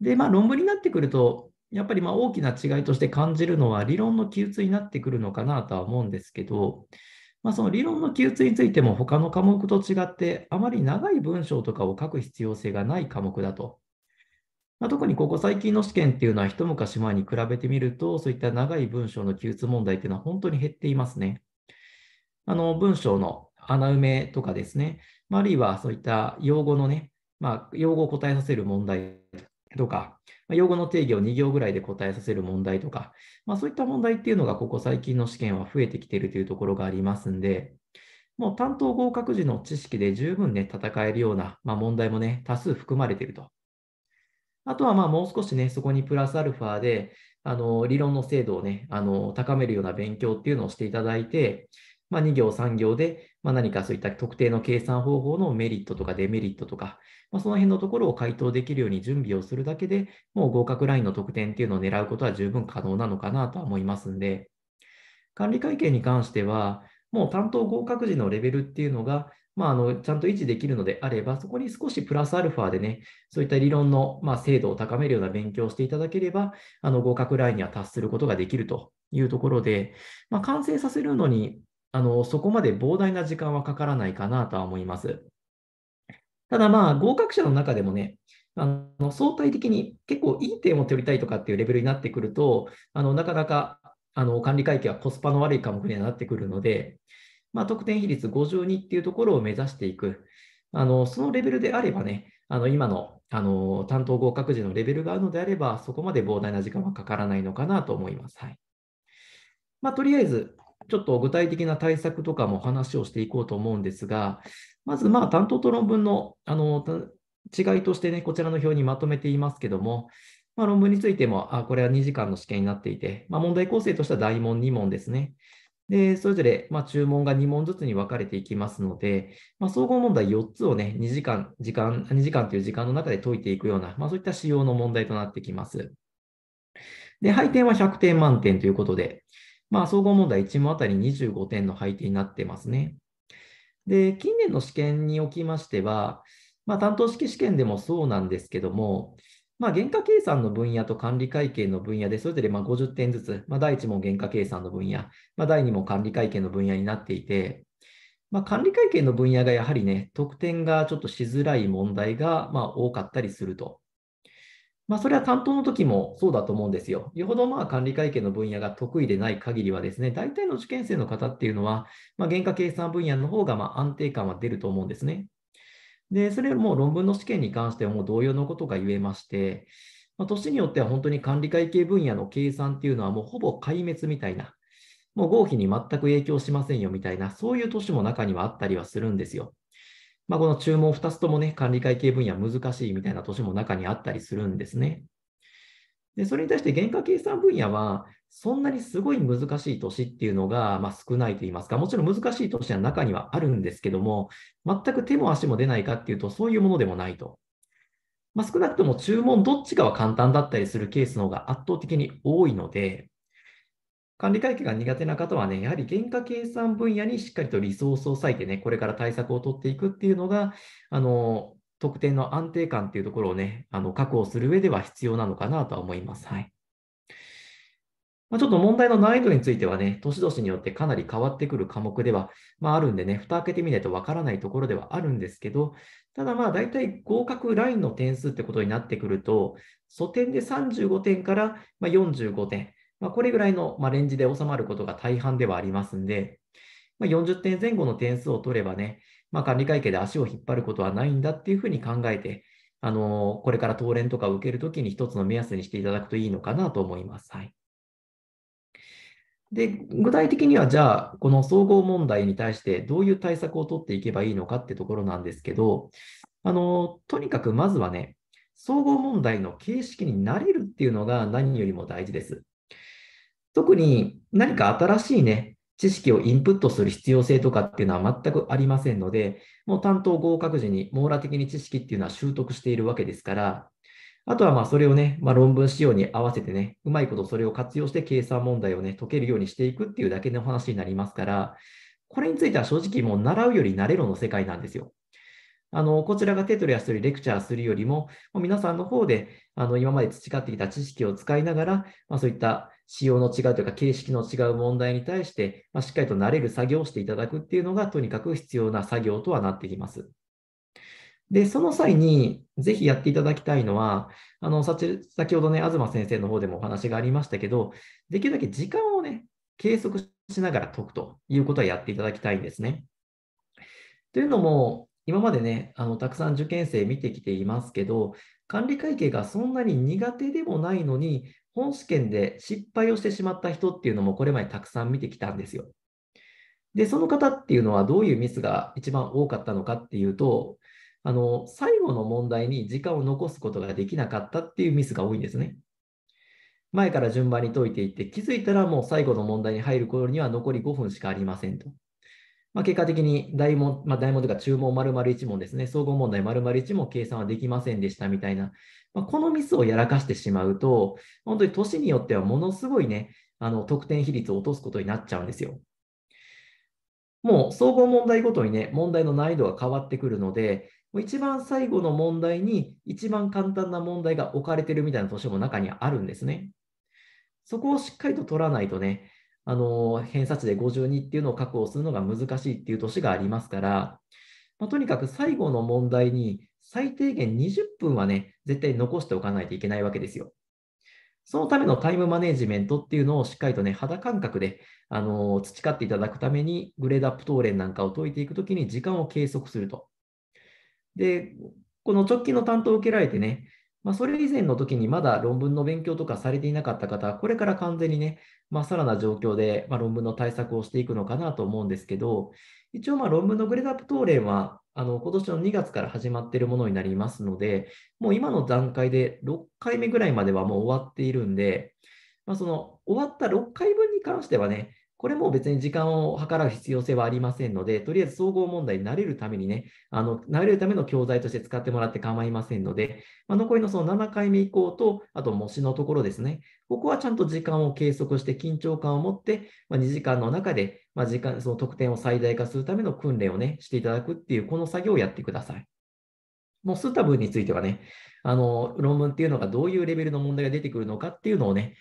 で、論文になってくると、やっぱり大きな違いとして感じるのは、理論の記述になってくるのかなとは思うんですけど、その理論の記述についても他の科目と違ってあまり長い文章とかを書く必要性がない科目だと。特にここ最近の試験っていうのは一昔前に比べてみるとそういった長い文章の記述問題っていうのは本当に減っていますね。文章の穴埋めとかですね、あるいはそういった用語のね、用語を答えさせる問題とか、用語の定義を2行ぐらいで答えさせる問題とか、そういった問題っていうのがここ最近の試験は増えてきているというところがありますんで、もう担当合格時の知識で十分ね、戦えるような、問題もね、多数含まれていると。あとはもう少しね、そこにプラスアルファで、理論の精度をね、高めるような勉強っていうのをしていただいて、2行、3行で、何かそういった特定の計算方法のメリットとかデメリットとか、その辺のところを回答できるように準備をするだけでもう合格ラインの得点っていうのを狙うことは十分可能なのかなとは思いますんで、管理会計に関しては、もう担当合格時のレベルっていうのが、ちゃんと維持できるのであれば、そこに少しプラスアルファでね、そういった理論の精度を高めるような勉強をしていただければ、合格ラインには達することができるというところで、完成させるのに、そこまで膨大な時間はかからないかなとは思います。ただ合格者の中でもね、相対的に結構いい点を取りたいとかっていうレベルになってくると、なかなか管理会計はコスパの悪い科目にはなってくるので、得点比率52っていうところを目指していく、そのレベルであればね、今の、担当合格時のレベルがあるのであれば、そこまで膨大な時間はかからないのかなと思います。はい。とりあえず、ちょっと具体的な対策とかも話をしていこうと思うんですが、まず担当と論文の違いとしてね、こちらの表にまとめていますけども、論文についても、これは2時間の試験になっていて、問題構成としては大問、2問ですね。で、それぞれ注文が2問ずつに分かれていきますので、総合問題4つをね、2時間という時間の中で解いていくような、そういった仕様の問題となってきます。で、配点は100点満点ということで、総合問題1問あたり25点の配点になってますね。で、近年の試験におきましては、担当式試験でもそうなんですけども、まあ、原価計算の分野と管理会計の分野で、それぞれまあ50点ずつ、まあ、第1問原価計算の分野、まあ、第2問管理会計の分野になっていて、まあ、管理会計の分野がやはりね、得点がちょっとしづらい問題がまあ多かったりすると。まあ、それは担当の時もそうだと思うんですよ。よほどまあ管理会計の分野が得意でない限りはですね、大体の受験生の方っていうのは、まあ、原価計算分野の方がまあ安定感は出ると思うんですね。で、それも論文の試験に関してはもう同様のことが言えまして、まあ、年によっては本当に管理会計分野の計算っていうのはもうほぼ壊滅みたいな、もう合否に全く影響しませんよみたいな、そういう年も中にはあったりはするんですよ。まあ、この注文2つともね、管理会計分野難しいみたいな年も中にあったりするんですね。で、それに対して原価計算分野は、そんなにすごい難しい年っていうのが、まあ、少ないと言いますか、もちろん難しい年は中にはあるんですけども、全く手も足も出ないかっていうと、そういうものでもないと。まあ、少なくとも注文どっちかは簡単だったりするケースの方が圧倒的に多いので、管理会計が苦手な方はね、やはり原価計算分野にしっかりとリソースを割いてね、これから対策を取っていくっていうのが、得点の安定感っていうところをね、確保する上では必要なのかなとは思います。はい。まあ、ちょっと問題の難易度についてはね、年々によってかなり変わってくる科目では、まあ、あるんでね、蓋開けてみないとわからないところではあるんですけど、ただまあ、大体合格ラインの点数ってことになってくると、素点で35点から45点。まあこれぐらいのレンジで収まることが大半ではありますんで、まあ、40点前後の点数を取ればね、まあ、管理会計で足を引っ張ることはないんだっていうふうに考えて、これから答練とかを受けるときに一つの目安にしていただくといいのかなと思います。はい。で、具体的にはじゃあ、この総合問題に対してどういう対策を取っていけばいいのかってところなんですけど、とにかくまずはね、総合問題の形式に慣れるっていうのが何よりも大事です。特に何か新しいね、知識をインプットする必要性とかっていうのは全くありませんので、もう担当合格時に網羅的に知識っていうのは習得しているわけですから、あとはまあそれをね、まあ、論文仕様に合わせてね、うまいことそれを活用して計算問題をね、解けるようにしていくっていうだけの話になりますから、これについては正直もう習うより慣れろの世界なんですよ。こちらが手取り足取りレクチャーするよりも、皆さんの方で今まで培ってきた知識を使いながら、まあ、そういった仕様の違うというか形式の違う問題に対して、まあ、しっかりと慣れる作業をしていただくっていうのがとにかく必要な作業とはなってきます。で、その際にぜひやっていただきたいのは、先ほどね、東先生の方でもお話がありましたけど、できるだけ時間をね、計測しながら解くということはやっていただきたいんですね。というのも、今までね、たくさん受験生見てきていますけど、管理会計がそんなに苦手でもないのに、本試験で失敗をしてしまった人っていうのもこれまでたくさん見てきたんですよ。で、その方っていうのはどういうミスが一番多かったのかっていうと、最後の問題に時間を残すことができなかったっていうミスが多いんですね。前から順番に解いていって、気づいたらもう最後の問題に入る頃には残り5分しかありませんと。まあ結果的に大問というか注文丸々1問ですね、総合問題丸々1問計算はできませんでしたみたいな、まあ、このミスをやらかしてしまうと、本当に年によってはものすごいね、得点比率を落とすことになっちゃうんですよ。もう総合問題ごとにね、問題の難易度が変わってくるので、もう一番最後の問題に一番簡単な問題が置かれてるみたいな年も中にはあるんですね。そこをしっかりと取らないとね、偏差値で52っていうのを確保するのが難しいっていう年がありますから、まあ、とにかく最後の問題に最低限20分はね、絶対残しておかないといけないわけですよ。そのためのタイムマネジメントっていうのをしっかりとね、肌感覚で、培っていただくために、グレードアップ答練なんかを解いていくときに時間を計測すると。で、この直近の担当を受けられてね、まあ、それ以前の時にまだ論文の勉強とかされていなかった方は、これから完全にね、まあ、さらな状況でまあ論文の対策をしていくのかなと思うんですけど、一応まあ論文のグレードアップ答練は、今年の2月から始まっているものになりますので、もう今の段階で6回目ぐらいまではもう終わっているんで、まあ、その終わった6回分に関してはね、これも別に時間を計らう必要性はありませんので、とりあえず総合問題に慣れるためにね、慣れるための教材として使ってもらって構いませんので、まあ、残りのその7回目以降と、あと模試のところですね、ここはちゃんと時間を計測して緊張感を持って、まあ、2時間の中で、まあ、その得点を最大化するための訓練をね、していただくっていう、この作業をやってください。モスタブについてはね、論文っていうのがどういうレベルの問題が出てくるのかっていうのをね、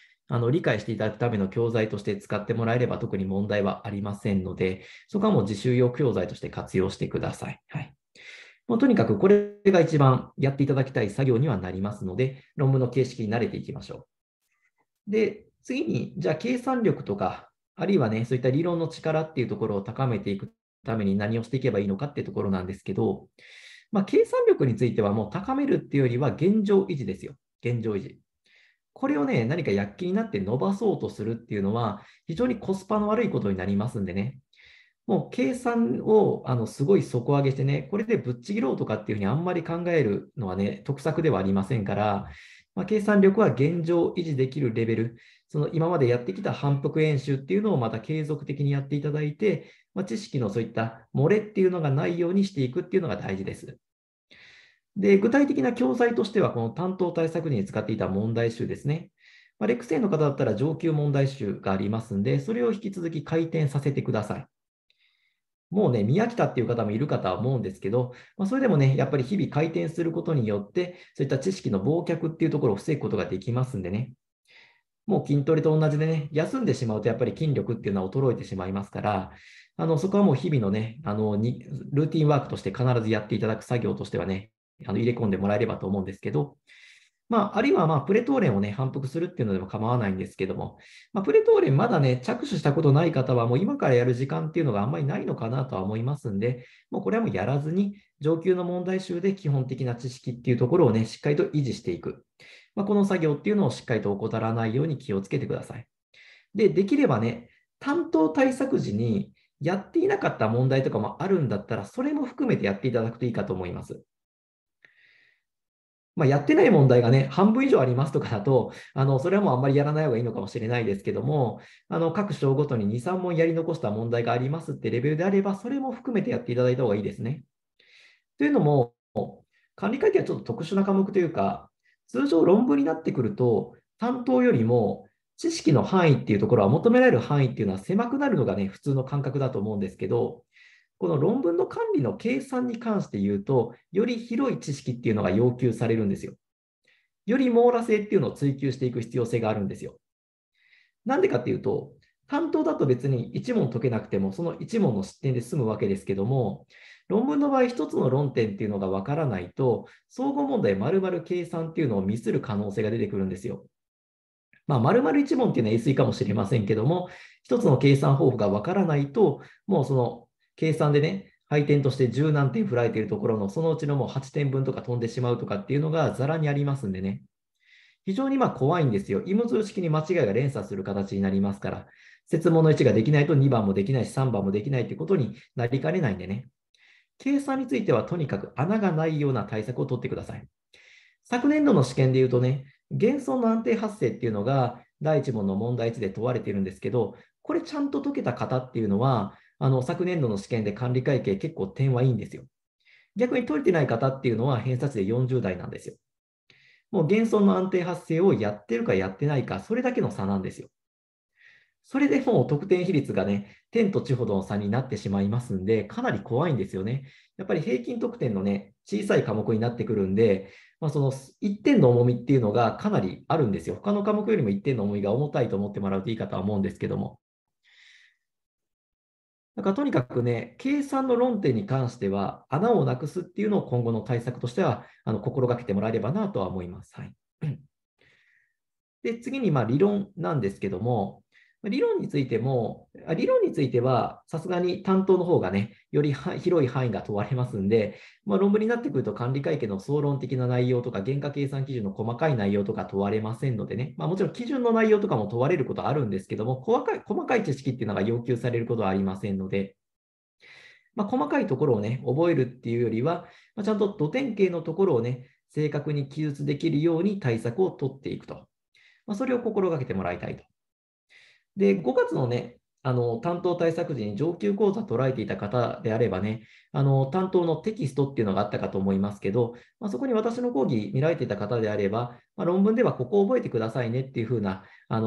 理解していただくための教材として使ってもらえれば特に問題はありませんので、そこはもう自習用教材として活用してください。はい。もうとにかくこれが一番やっていただきたい作業にはなりますので、論文の形式に慣れていきましょう。で、次に、じゃあ計算力とか、あるいはね、そういった理論の力っていうところを高めていくために何をしていけばいいのかっていうところなんですけど、計算力についてはもう高めるっていうよりは現状維持ですよ。現状維持。これをね、何か躍起になって伸ばそうとするっていうのは、非常にコスパの悪いことになりますんでね。もう計算をすごい底上げしてね、これでぶっちぎろうとかっていうふうにあんまり考えるのはね、得策ではありませんから、計算力は現状維持できるレベル、その今までやってきた反復演習っていうのをまた継続的にやっていただいて、知識のそういった漏れっていうのがないようにしていくっていうのが大事です。で、具体的な教材としては、この担当対策時に使っていた問題集ですね。レック生の方だったら上級問題集がありますんで、それを引き続き回転させてください。もうね、見飽きたっていう方もいるかとは思うんですけど、それでもね、やっぱり日々回転することによって、そういった知識の忘却っていうところを防ぐことができますんでね。もう筋トレと同じでね、休んでしまうとやっぱり筋力っていうのは衰えてしまいますから、そこはもう日々のね、ルーティンワークとして必ずやっていただく作業としてはね、入れ込んでもらえればと思うんですけど、あるいはプレトーレンをね、反復するっていうのでも構わないんですけども、プレトーレンまだね、着手したことない方は、もう今からやる時間っていうのがあんまりないのかなとは思いますんで、もうこれはもうやらずに、上級の問題集で基本的な知識っていうところをね、しっかりと維持していく。この作業っていうのをしっかりと怠らないように気をつけてください。で、できればね、担当対策時にやっていなかった問題とかもあるんだったら、それも含めてやっていただくといいかと思います。やってない問題がね、半分以上ありますとかだと、それはもうあんまりやらない方がいいのかもしれないですけども、各章ごとに2、3問やり残した問題がありますってレベルであれば、それも含めてやっていただいた方がいいですね。というのも、管理会計はちょっと特殊な科目というか、通常論文になってくると、担当よりも知識の範囲っていうところは求められる範囲っていうのは狭くなるのがね、普通の感覚だと思うんですけど、この論文の管理の計算に関して言うと、より広い知識っていうのが要求されるんですよ。より網羅性っていうのを追求していく必要性があるんですよ。なんでかっていうと、担当だと別に1問解けなくても、その1問の失点で済むわけですけども、論文の場合、1つの論点っていうのがわからないと、総合問題丸々計算っていうのをミスる可能性が出てくるんですよ。丸々1問っていうのは粋かもしれませんけども、1つの計算方法がわからないと、もうその、計算でね、配点として10何点振られているところの、そのうちのもう8点分とか飛んでしまうとかっていうのがざらにありますんでね。非常に怖いんですよ。異物式に間違いが連鎖する形になりますから、設問の1ができないと2番もできないし3番もできないということになりかねないんでね。計算についてはとにかく穴がないような対策を取ってください。昨年度の試験で言うとね、減損の安定発生っていうのが第1問の問題1で問われているんですけど、これちゃんと解けた方っていうのは、昨年度の試験で管理会計結構点はいいんですよ。逆に取れてない方っていうのは偏差値で40代なんですよ。もう減損の安定発生をやってるかやってないか、それだけの差なんですよ。それでもう得点比率がね、天と地ほどの差になってしまいますんで、かなり怖いんですよね。やっぱり平均得点のね、小さい科目になってくるんで、その1点の重みっていうのがかなりあるんですよ。他の科目よりも1点の重みが重たいと思ってもらうといいかとは思うんですけども。だからとにかくね、計算の論点に関しては、穴をなくすっていうのを今後の対策としては、心がけてもらえればなとは思います。はい、で次に理論なんですけども、理論については、さすがに担当の方がね、より広い範囲が問われますんで、論文になってくると管理会計の総論的な内容とか、原価計算基準の細かい内容とか問われませんのでね、もちろん基準の内容とかも問われることはあるんですけども、細かい知識っていうのが要求されることはありませんので、細かいところをね、覚えるっていうよりは、ちゃんと土典型のところをね、正確に記述できるように対策を取っていくと。それを心がけてもらいたいと。で、5月のね、担当対策時に上級講座捉えていた方であればね、担当のテキストっていうのがあったかと思いますけど、そこに私の講義見られていた方であれば、論文ではここを覚えてくださいねっていうふうな、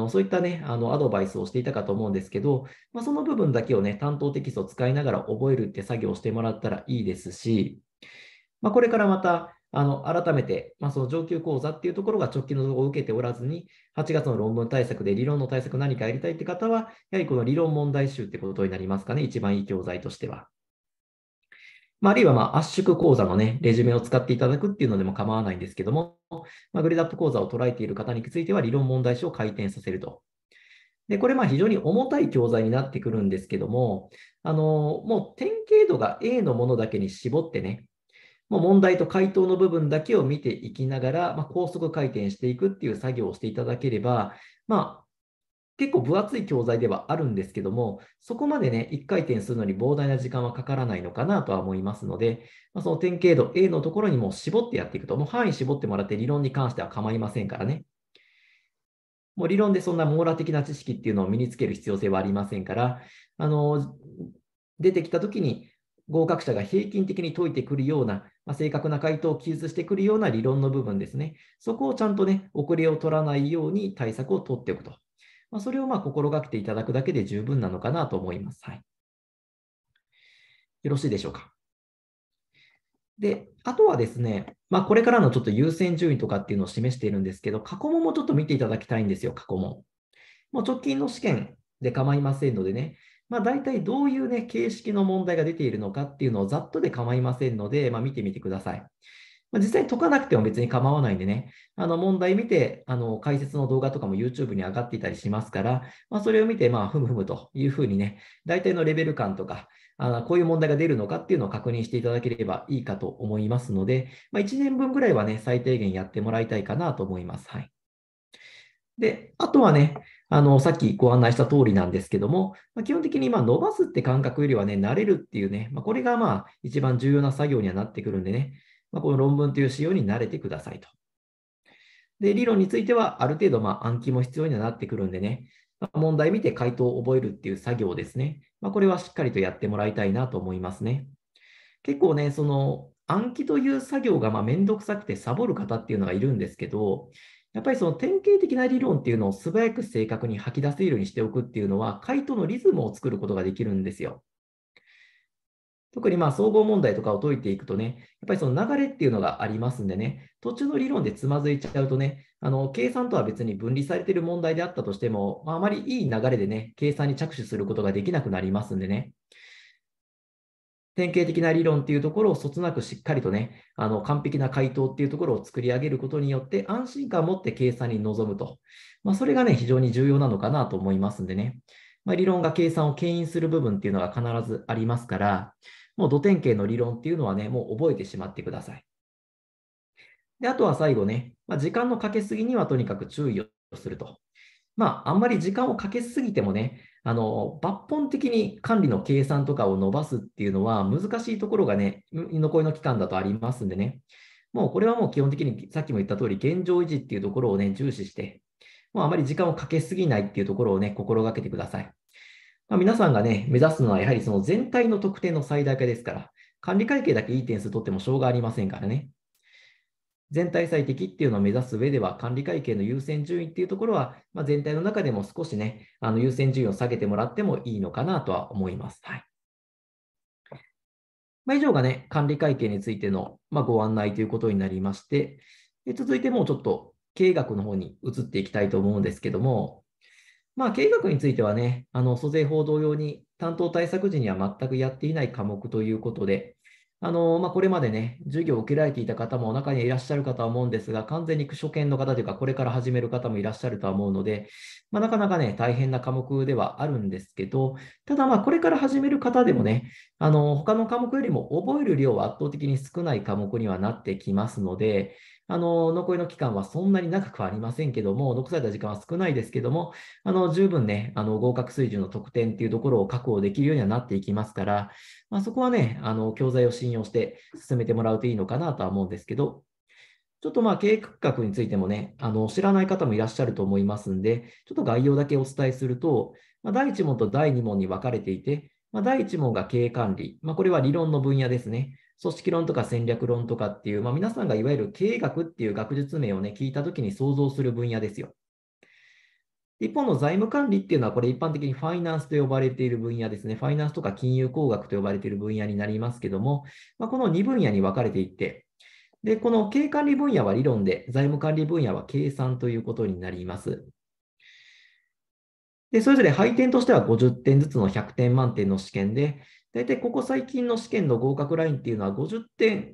そういったね、アドバイスをしていたかと思うんですけど、その部分だけをね、担当テキストを使いながら覚えるって作業をしてもらったらいいですし、これからまた、改めて、その上級講座っていうところが直近の動画を受けておらずに、8月の論文対策で理論の対策何かやりたいって方は、やはりこの理論問題集ってことになりますかね、一番いい教材としては。あるいは圧縮講座のね、レジュメを使っていただくっていうのでも構わないんですけども、グレードアップ講座を捉えている方については、理論問題集を回転させると。で、これ非常に重たい教材になってくるんですけども、もう典型度が A のものだけに絞ってね、もう問題と回答の部分だけを見ていきながら、高速回転していくっていう作業をしていただければ、結構分厚い教材ではあるんですけども、そこまでね、1回転するのに膨大な時間はかからないのかなとは思いますので、その典型度 A のところにも絞ってやっていくと、もう範囲絞ってもらって理論に関しては構いませんからね。もう理論でそんな網羅的な知識っていうのを身につける必要性はありませんから、出てきたときに合格者が平均的に解いてくるような、正確な回答を記述してくるような理論の部分ですね。そこをちゃんとね、遅れを取らないように対策を取っておくと。それを心がけていただくだけで十分なのかなと思います。はい、よろしいでしょうか。で、あとはですね、これからのちょっと優先順位とかっていうのを示しているんですけど、過去問もちょっと見ていただきたいんですよ、過去問。もう直近の試験で構いませんのでね、大体どういうね、形式の問題が出ているのかっていうのをざっとで構いませんので、見てみてください。実際に解かなくても別に構わないんでね、問題見て、解説の動画とかも YouTube に上がっていたりしますから、それを見て、ふむふむというふうにね、大体のレベル感とか、こういう問題が出るのかっていうのを確認していただければいいかと思いますので、1年分ぐらいはね、最低限やってもらいたいかなと思います。はい。で、あとはね、さっきご案内した通りなんですけども、基本的に伸ばすって感覚よりはね、慣れるっていうね、これが一番重要な作業にはなってくるんでね、この論文という仕様に慣れてくださいと。で、理論についてはある程度暗記も必要にはなってくるんでね、問題見て回答を覚えるっていう作業ですね。これはしっかりとやってもらいたいなと思いますね。結構ね、その暗記という作業がめんどくさくてサボる方っていうのがいるんですけど、やっぱりその典型的な理論っていうのを素早く正確に吐き出せるようにしておくっていうのは、回答のリズムを作ることができるんですよ。特に総合問題とかを解いていくとね、やっぱりその流れっていうのがありますんでね、途中の理論でつまずいちゃうとね、計算とは別に分離されている問題であったとしても、あまりいい流れでね、計算に着手することができなくなりますんでね、典型的な理論っていうところをそつなくしっかりとね、完璧な回答っていうところを作り上げることによって、安心感を持って計算に臨むと、それがね、非常に重要なのかなと思いますんでね、理論が計算を牽引する部分っていうのが必ずありますから、もう土典型の理論っていうのはね、もう覚えてしまってください。で、あとは最後ね、時間のかけすぎにはとにかく注意をすると。あんまり時間をかけすぎてもね、抜本的に管理の計算とかを伸ばすっていうのは難しいところがね、残りの期間だとありますんでね、もうこれはもう基本的にさっきも言った通り、現状維持っていうところをね、重視して、あまり時間をかけすぎないっていうところをね、心がけてください。皆さんがね、目指すのはやはりその全体の得点の最大化ですから、管理会計だけいい点数取ってもしょうがありませんからね。全体最適っていうのを目指す上では、管理会計の優先順位っていうところは、全体の中でも少しね、優先順位を下げてもらってもいいのかなとは思います。はい。以上がね、管理会計についての、ご案内ということになりまして、続いてもうちょっと経営学の方に移っていきたいと思うんですけども、経営学についてはね、租税法同様に担当対策時には全くやっていない科目ということで、これまでね、授業を受けられていた方も中にはいらっしゃるかとは思うんですが、完全に初見の方というか、これから始める方もいらっしゃるとは思うので、なかなかね、大変な科目ではあるんですけど、ただこれから始める方でもね、他の科目よりも覚える量は圧倒的に少ない科目にはなってきますので、残りの期間はそんなに長くはありませんけども、残された時間は少ないですけども、十分ね、合格水準の得点っていうところを確保できるようにはなっていきますから、そこはね、教材を信用して進めてもらうといいのかなとは思うんですけど、ちょっと経営学についてもね、知らない方もいらっしゃると思いますんで、ちょっと概要だけお伝えすると、第1問と第2問に分かれていて、第1問が経営管理、これは理論の分野ですね。組織論とか戦略論とかっていう、皆さんがいわゆる経営学っていう学術名をね、聞いたときに想像する分野ですよ。一方の財務管理っていうのは、これ一般的にファイナンスと呼ばれている分野ですね。ファイナンスとか金融工学と呼ばれている分野になりますけども、この2分野に分かれていって、で、この経営管理分野は理論で、財務管理分野は計算ということになります。で、それぞれ配点としては50点ずつの100点満点の試験で、大体ここ最近の試験の合格ラインっていうのは50点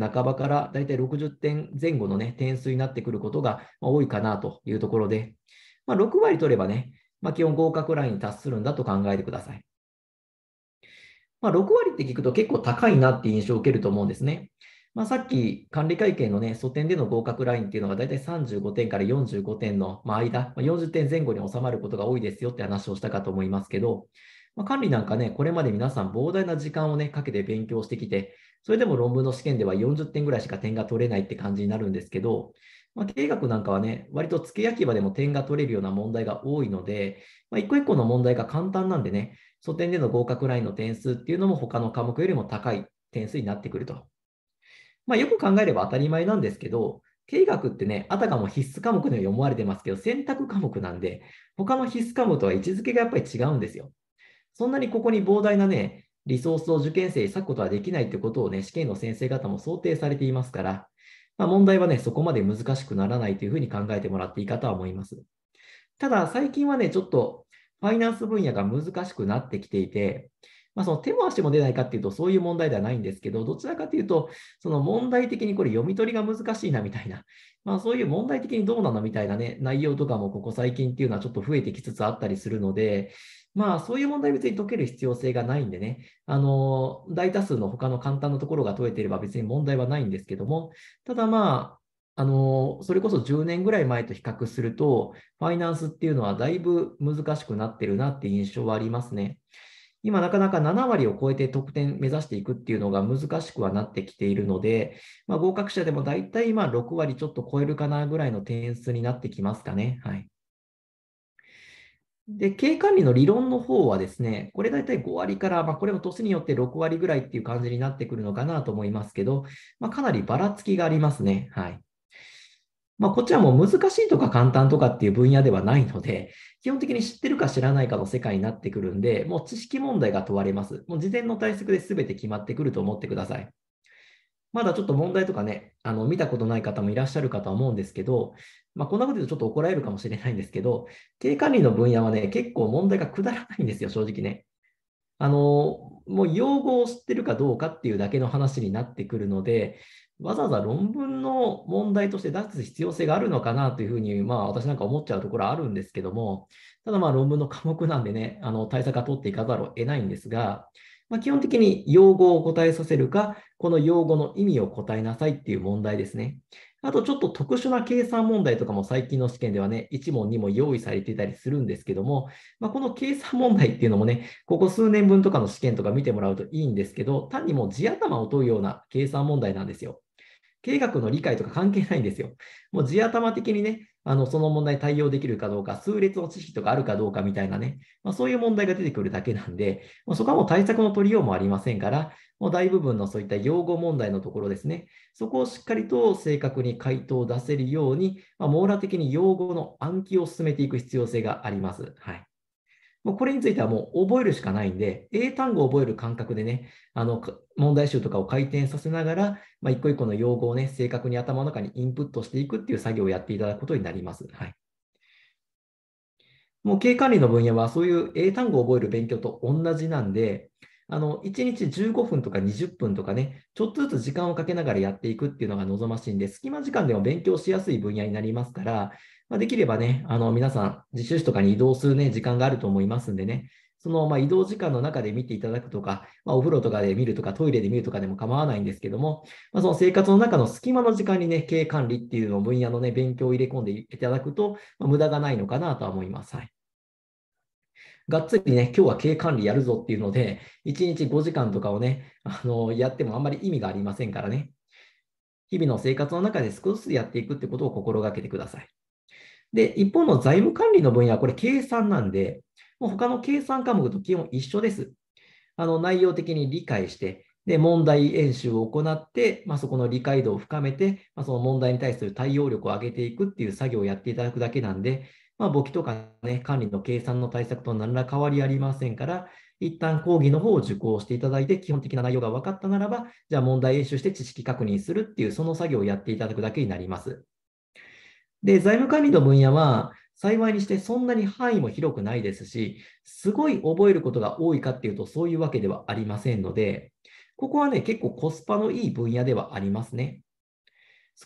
半ばから大体60点前後のね、点数になってくることが多いかなというところで、6割取ればね、基本合格ラインに達するんだと考えてください。6割って聞くと結構高いなっていう印象を受けると思うんですね。さっき管理会計のね、素点での合格ラインっていうのが大体35点から45点の間、40点前後に収まることが多いですよって話をしたかと思いますけど、管理なんかね、これまで皆さん膨大な時間をね、かけて勉強してきて、それでも論文の試験では40点ぐらいしか点が取れないって感じになるんですけど、経営学なんかはね、割と付け焼き刃でも点が取れるような問題が多いので、一個一個の問題が簡単なんでね、素点での合格ラインの点数っていうのも他の科目よりも高い点数になってくると。よく考えれば当たり前なんですけど、経営学ってね、あたかも必須科目のように思われてますけど、選択科目なんで、他の必須科目とは位置づけがやっぱり違うんですよ。そんなにここに膨大なね、リソースを受験生に割くことはできないということをね、試験の先生方も想定されていますから、問題はね、そこまで難しくならないというふうに考えてもらっていいかとは思います。ただ、最近はね、ちょっとファイナンス分野が難しくなってきていて、その手も足も出ないかっていうと、そういう問題ではないんですけど、どちらかというと、その問題的にこれ読み取りが難しいなみたいな、そういう問題的にどうなのみたいなね、内容とかもここ最近っていうのはちょっと増えてきつつあったりするので、そういう問題別に解ける必要性がないんでね、大多数の他の簡単なところが解いていれば別に問題はないんですけども、ただそれこそ10年ぐらい前と比較すると、ファイナンスっていうのはだいぶ難しくなってるなっていう印象はありますね。今なかなか7割を超えて得点目指していくっていうのが難しくはなってきているので、合格者でもだいたい6割ちょっと超えるかなぐらいの点数になってきますかね。はい。で、経営管理の理論の方はですね、これだいたい5割から、これも年によって6割ぐらいっていう感じになってくるのかなと思いますけど、かなりばらつきがありますね。はい。こっちはもう難しいとか簡単とかっていう分野ではないので、基本的に知ってるか知らないかの世界になってくるんで、もう知識問題が問われます。もう事前の対策で全て決まってくると思ってください。まだちょっと問題とかね、見たことない方もいらっしゃるかとは思うんですけど、こんなこと言うとちょっと怒られるかもしれないんですけど、経営管理の分野はね、結構問題がくだらないんですよ、正直ね。もう用語を知ってるかどうかっていうだけの話になってくるので、わざわざ論文の問題として出す必要性があるのかなというふうに、私なんか思っちゃうところはあるんですけども、ただ論文の科目なんでね、対策は取っていかざるを得ないんですが、基本的に用語を答えさせるか、この用語の意味を答えなさいっていう問題ですね。あとちょっと特殊な計算問題とかも最近の試験ではね、1問2問用意されていたりするんですけども、この計算問題っていうのもね、ここ数年分とかの試験とか見てもらうといいんですけど、単にもう地頭を問うような計算問題なんですよ。経営学の理解とか関係ないんですよ。もう地頭的にね、その問題に対応できるかどうか、数列の知識とかあるかどうかみたいなね、そういう問題が出てくるだけなんで、そこはもう対策の取りようもありませんから、もう大部分のそういった用語問題のところですね、そこをしっかりと正確に回答を出せるように、網羅的に用語の暗記を進めていく必要性があります。はい。これについてはもう覚えるしかないんで、英単語を覚える感覚でね、問題集とかを回転させながら、一個一個の用語をね、正確に頭の中にインプットしていくっていう作業をやっていただくことになります。はい。もう経営管理の分野はそういう英単語を覚える勉強と同じなんで、1日15分とか20分とかね、ちょっとずつ時間をかけながらやっていくっていうのが望ましいんで、隙間時間でも勉強しやすい分野になりますから、できればね、皆さん、自習室とかに移動するね、時間があると思いますんでね、その移動時間の中で見ていただくとか、お風呂とかで見るとか、トイレで見るとかでも構わないんですけども、その生活の中の隙間の時間にね、経営管理っていうのを分野のね、勉強を入れ込んでいただくと、無駄がないのかなとは思います。はい。がっつりね、今日は経営管理やるぞっていうので、1日5時間とかをね、やってもあんまり意味がありませんからね、日々の生活の中で少しずつやっていくってことを心がけてください。で、一方の財務管理の分野はこれ計算なんで、もう他の計算科目と基本一緒です。内容的に理解して、で、問題演習を行って、そこの理解度を深めて、その問題に対する対応力を上げていくっていう作業をやっていただくだけなんで、簿記とかね、管理の計算の対策と何ら変わりありませんから、一旦講義の方を受講していただいて、基本的な内容が分かったならば、じゃあ問題演習して知識確認するっていう、その作業をやっていただくだけになります。で、財務管理の分野は、幸いにしてそんなに範囲も広くないですし、すごい覚えることが多いかっていうと、そういうわけではありませんので、ここはね、結構コスパのいい分野ではありますね。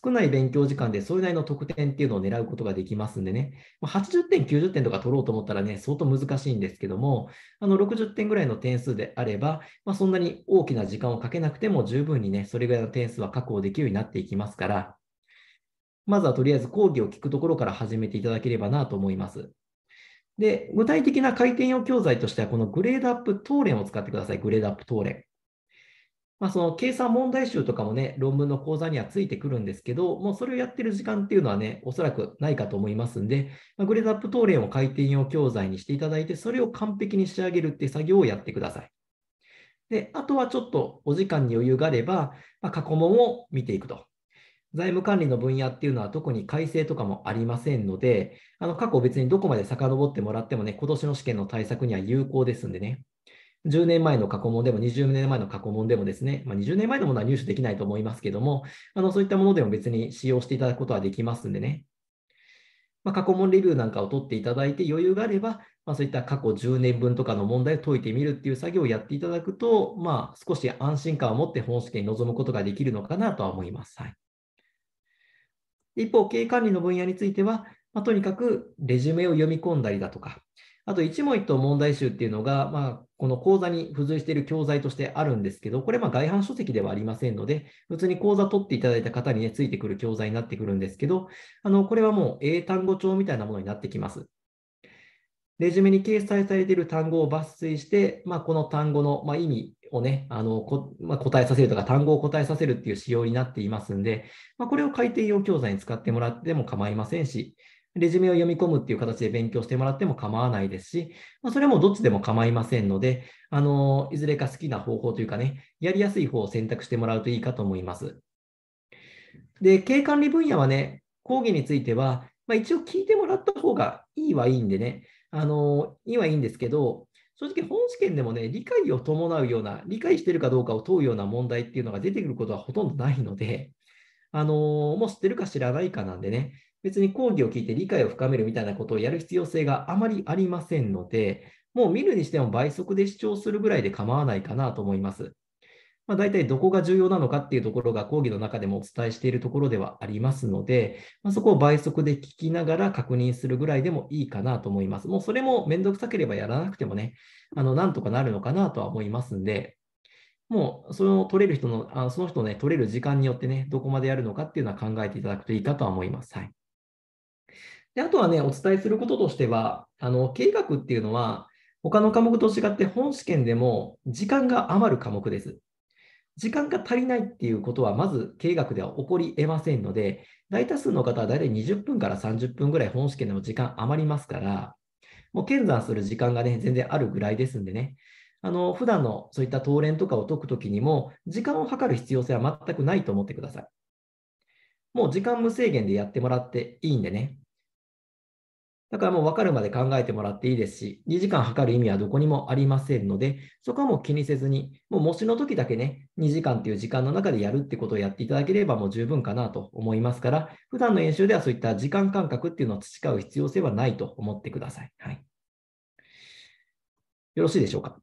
少ない勉強時間でそれなりの得点っていうのを狙うことができますんでね。80点、90点とか取ろうと思ったらね、相当難しいんですけども、60点ぐらいの点数であれば、そんなに大きな時間をかけなくても十分にね、それぐらいの点数は確保できるようになっていきますから、まずはとりあえず講義を聞くところから始めていただければなと思います。で、具体的な回転用教材としては、このグレードアップトーレンを使ってください。グレードアップトーレン。その計算問題集とかもね、論文の講座にはついてくるんですけど、もうそれをやってる時間っていうのはね、おそらくないかと思いますんで、グレードアップトーレンを回転用教材にしていただいて、それを完璧に仕上げるっていう作業をやってください。で、あとはちょっとお時間に余裕があれば、過去問を見ていくと。財務管理の分野っていうのは特に改正とかもありませんので、過去別にどこまで遡ってもらってもね、今年の試験の対策には有効ですんでね。10年前の過去問でも20年前の過去問でもですね、20年前のものは入手できないと思いますけども、そういったものでも別に使用していただくことはできますんでね。過去問レビューなんかを取っていただいて余裕があれば、そういった過去10年分とかの問題を解いてみるっていう作業をやっていただくと、少し安心感を持って本試験に臨むことができるのかなとは思います。はい、一方、経営管理の分野については、とにかくレジュメを読み込んだりだとか、あと一問一答問題集っていうのが、この講座に付随している教材としてあるんですけど、これは外版書籍ではありませんので、普通に講座取っていただいた方にね、ついてくる教材になってくるんですけど、これはもう英単語帳みたいなものになってきます。レジュメに掲載されている単語を抜粋して、この単語の意味をね、答えさせるとか、単語を答えさせるっていう仕様になっていますんで、これを回転用教材に使ってもらっても構いませんし、レジュメを読み込むっていう形で勉強してもらっても構わないですし、それはもうどっちでも構いませんので、いずれか好きな方法というかね、やりやすい方を選択してもらうといいかと思います。で、経営管理分野はね、講義については、一応聞いてもらった方がいいはいいんでね、いいはいいんですけど、正直本試験でもね、理解を伴うような、理解しているかどうかを問うような問題っていうのが出てくることはほとんどないので、もう知ってるか知らないかなんでね、別に講義を聞いて理解を深めるみたいなことをやる必要性があまりありませんので、もう見るにしても倍速で視聴するぐらいで構わないかなと思います。大体どこが重要なのかっていうところが講義の中でもお伝えしているところではありますので、そこを倍速で聞きながら確認するぐらいでもいいかなと思います。もうそれもめんどくさければやらなくてもね、なんとかなるのかなとは思いますんで、もうその人のね、取れる時間によってね、どこまでやるのかっていうのは考えていただくといいかとは思います。はい。で、あとはね、お伝えすることとしては、経営学っていうのは、他の科目と違って本試験でも時間が余る科目です。時間が足りないっていうことは、まず経営学では起こり得ませんので、大多数の方は大体20分から30分ぐらい本試験でも時間余りますから、もう検算する時間がね、全然あるぐらいですんでね、普段のそういった答練とかを解くときにも、時間を計る必要性は全くないと思ってください。もう時間無制限でやってもらっていいんでね。だからもう分かるまで考えてもらっていいですし、2時間計る意味はどこにもありませんので、そこはもう気にせずに、もう模試の時だけね、2時間という時間の中でやるってことをやっていただければもう十分かなと思いますから、普段の演習ではそういった時間感覚っていうのを培う必要性はないと思ってください。はい、よろしいでしょうか。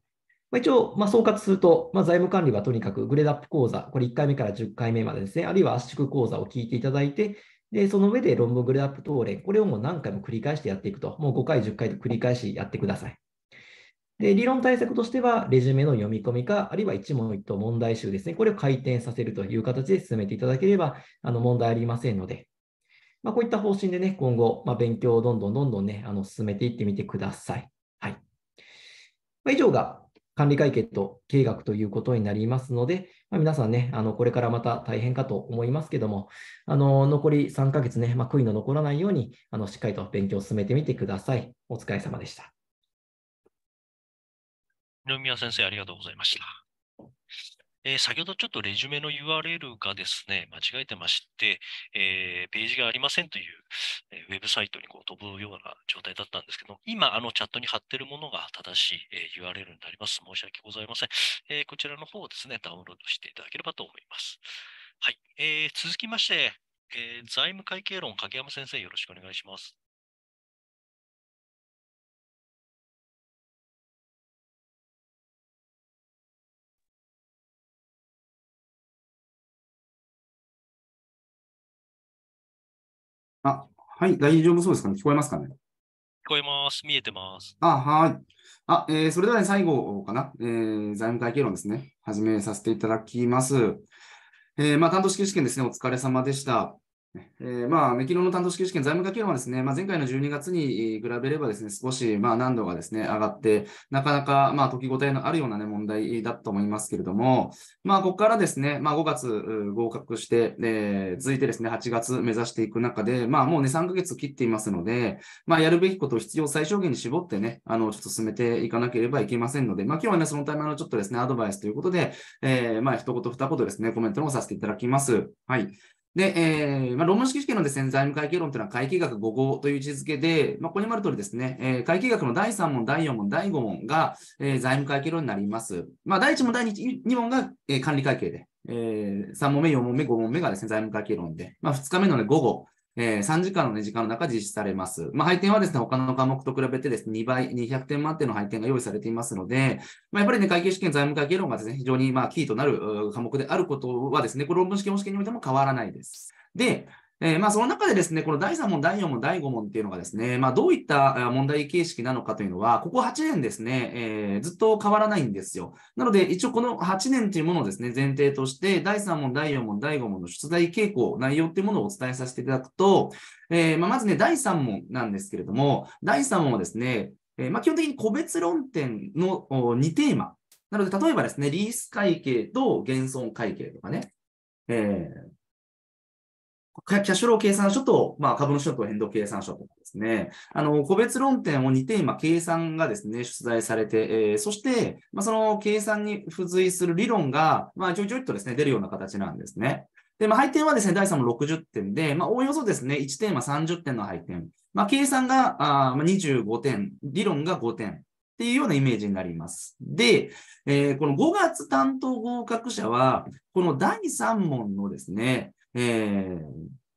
一応、総括すると、財務管理はとにかくグレードアップ講座、これ1回目から10回目までですね、あるいは圧縮講座を聞いていただいて、で、その上で論文グレードアップ答練、これをもう何回も繰り返してやっていくと、もう5回、10回と繰り返しやってください。で、理論対策としては、レジュメの読み込みか、あるいは一問一答問題集ですね、これを回転させるという形で進めていただければ、問題ありませんので、こういった方針でね、今後、勉強をどんどんね、進めていってみてください。はい。以上が、管理会計と経営学ということになりますので、皆さんね、これからまた大変かと思いますけども、残り3ヶ月ね、悔いの残らないように、しっかりと勉強を進めてみてください。お疲れ様でした。二宮先生、ありがとうございました。先ほどちょっとレジュメの URL がですね、間違えてまして、ページがありませんという、ウェブサイトにこう飛ぶような状態だったんですけど、今、チャットに貼っているものが正しい、URL になります。申し訳ございません。こちらの方をですね、ダウンロードしていただければと思います。はい。続きまして、財務会計論、影山先生、よろしくお願いします。はい、大丈夫そうですかね。聞こえますかね。聞こえます。見えてます。はい。それでは、ね、最後かな、財務会計論ですね。始めさせていただきます。担当式試験ですね、お疲れ様でした。昨日の担当式試験、財務会計論はですね、前回の12月に比べればですね、少し難度がですね、上がって、なかなか解き応えのあるようなね、問題だと思いますけれども、ここからですね、5月合格して、続いてですね、8月目指していく中で、もうね、3ヶ月切っていますので、やるべきことを必要最小限に絞ってね、ちょっと進めていかなければいけませんので、今日はね、そのためちょっとですね、アドバイスということで、一言二言ですね、コメントをさせていただきます。はい。で、論文式試験のですね、財務会計論というのは会計学5号という位置づけで、ここにもある通りですね、会計学の第3問、第4問、第5問が、財務会計論になります。第1問、第2問が、管理会計で、3問目、4問目、5問目がですね、財務会計論で、2日目の、ね、午後、3時間の、ね、時間の中実施されます。配点はですね、他の科目と比べてですね、2倍、200点満点の配点が用意されていますので、やっぱりね、会計試験、財務会計論がですね、非常にキーとなる科目であることはですね、これ論文試験、本試験においても変わらないです。で、その中でですね、この第3問、第4問、第5問っていうのがですね、どういった問題形式なのかというのは、ここ8年ですね、ずっと変わらないんですよ。なので、一応この8年というものをですね、前提として、第3問、第4問、第5問の出題傾向、内容っていうものをお伝えさせていただくと、まずね、第3問なんですけれども、第3問はですね、基本的に個別論点の2テーマ。なので、例えばですね、リース会計と減損会計とかね、キャッシュロー計算書と、株主書と変動計算書とかですね、個別論点を2テーマ、計算がですね、出題されて、そして、その計算に付随する理論が、ちょいちょいとですね、出るような形なんですね。で、配点はですね、第3問60点で、おおよそですね、1テーマ30点の配点。計算が25点、理論が5点。っていうようなイメージになります。で、この5月担当合格者は、この第3問のですね、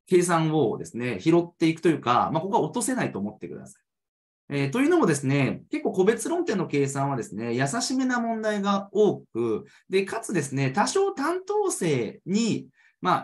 計算をですね、拾っていくというか、ここは落とせないと思ってください。というのもですね、結構個別論点の計算はですね、優しめな問題が多く、で、かつですね、多少担当生に、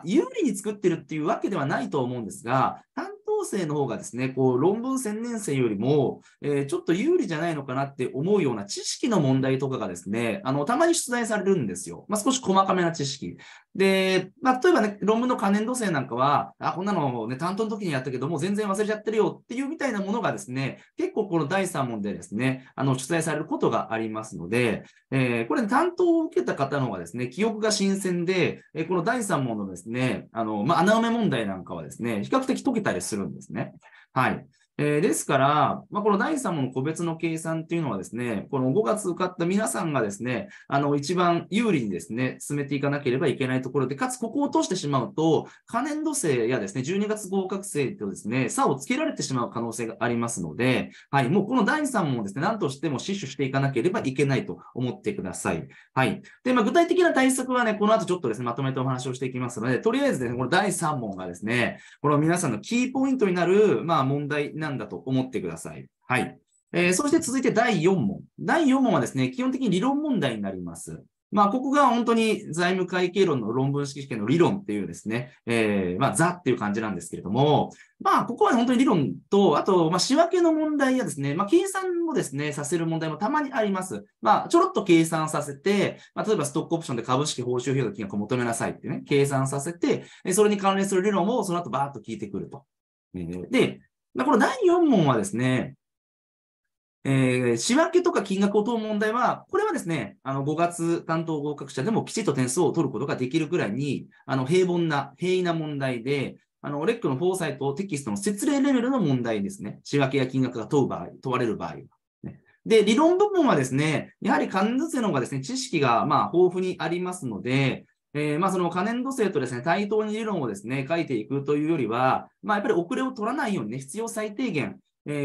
有利に作ってるっていうわけではないと思うんですが、担当生の方がですね、論文専念生よりも、ちょっと有利じゃないのかなって思うような知識の問題とかがですね、たまに出題されるんですよ。少し細かめな知識。で、例えばね、論文の可燃度生なんかは、こんなのね、担当の時にやったけど、もう全然忘れちゃってるよっていうみたいなものがですね、結構この第3問でですね、出題されることがありますので、これ、ね、担当を受けた方の方がですね、記憶が新鮮で、この第3問のですね、穴埋め問題なんかはですね、比較的解けたりするんですね。はい。ですから、この第3問の個別の計算というのはですね、この5月受かった皆さんがですね、一番有利にですね、進めていかなければいけないところで、かつここを落としてしまうと、可燃度生やですね、12月合格生とですね、差をつけられてしまう可能性がありますので、はい、もうこの第3問をですね、何としても死守していかなければいけないと思ってください。はい。で、具体的な対策はね、この後ちょっとですね、まとめてお話をしていきますので、とりあえずね、この第3問がですね、この皆さんのキーポイントになる、問題なんだと思ってください。はい。そして続いて第4問。第4問はですね、基本的に理論問題になります。ここが本当に財務会計論の論文式試験の理論っていうですね、ザっていう感じなんですけれども、ここは本当に理論と、あと、仕分けの問題やですね、計算をですね、させる問題もたまにあります。ちょろっと計算させて、例えばストックオプションで株式報酬費用の金額を求めなさいってね、計算させて、それに関連する理論をその後バーッと聞いてくると。で、この第4問はですね、仕分けとか金額を問う問題は、これはですね、5月担当合格者でもきちっと点数を取ることができるぐらいに、平易な問題で、レックのフォーサイトテキストの説明レベルの問題ですね。仕分けや金額が問われる場合は。で、理論部分はですね、やはり関連度性の方がですね、知識がまあ豊富にありますので、まあその関連度性とですね、対等に理論をですね、書いていくというよりは、まあやっぱり遅れを取らないようにね、必要最低限、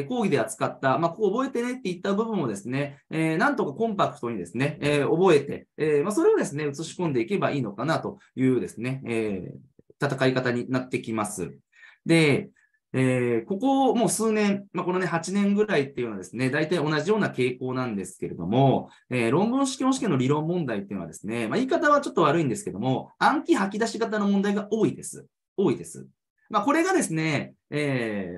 講義で扱った、まあ、ここ覚えてねって言った部分をですね、なんとかコンパクトにですね、覚えて、まあ、それをですね、写し込んでいけばいいのかなというですね、戦い方になってきます。で、ここもう数年、まあ、このね、8年ぐらいっていうのはですね、大体同じような傾向なんですけれども、論文試験の理論問題っていうのはですね、まあ、言い方はちょっと悪いんですけども、暗記吐き出し型の問題が多いです。多いです。まあ、これがですね、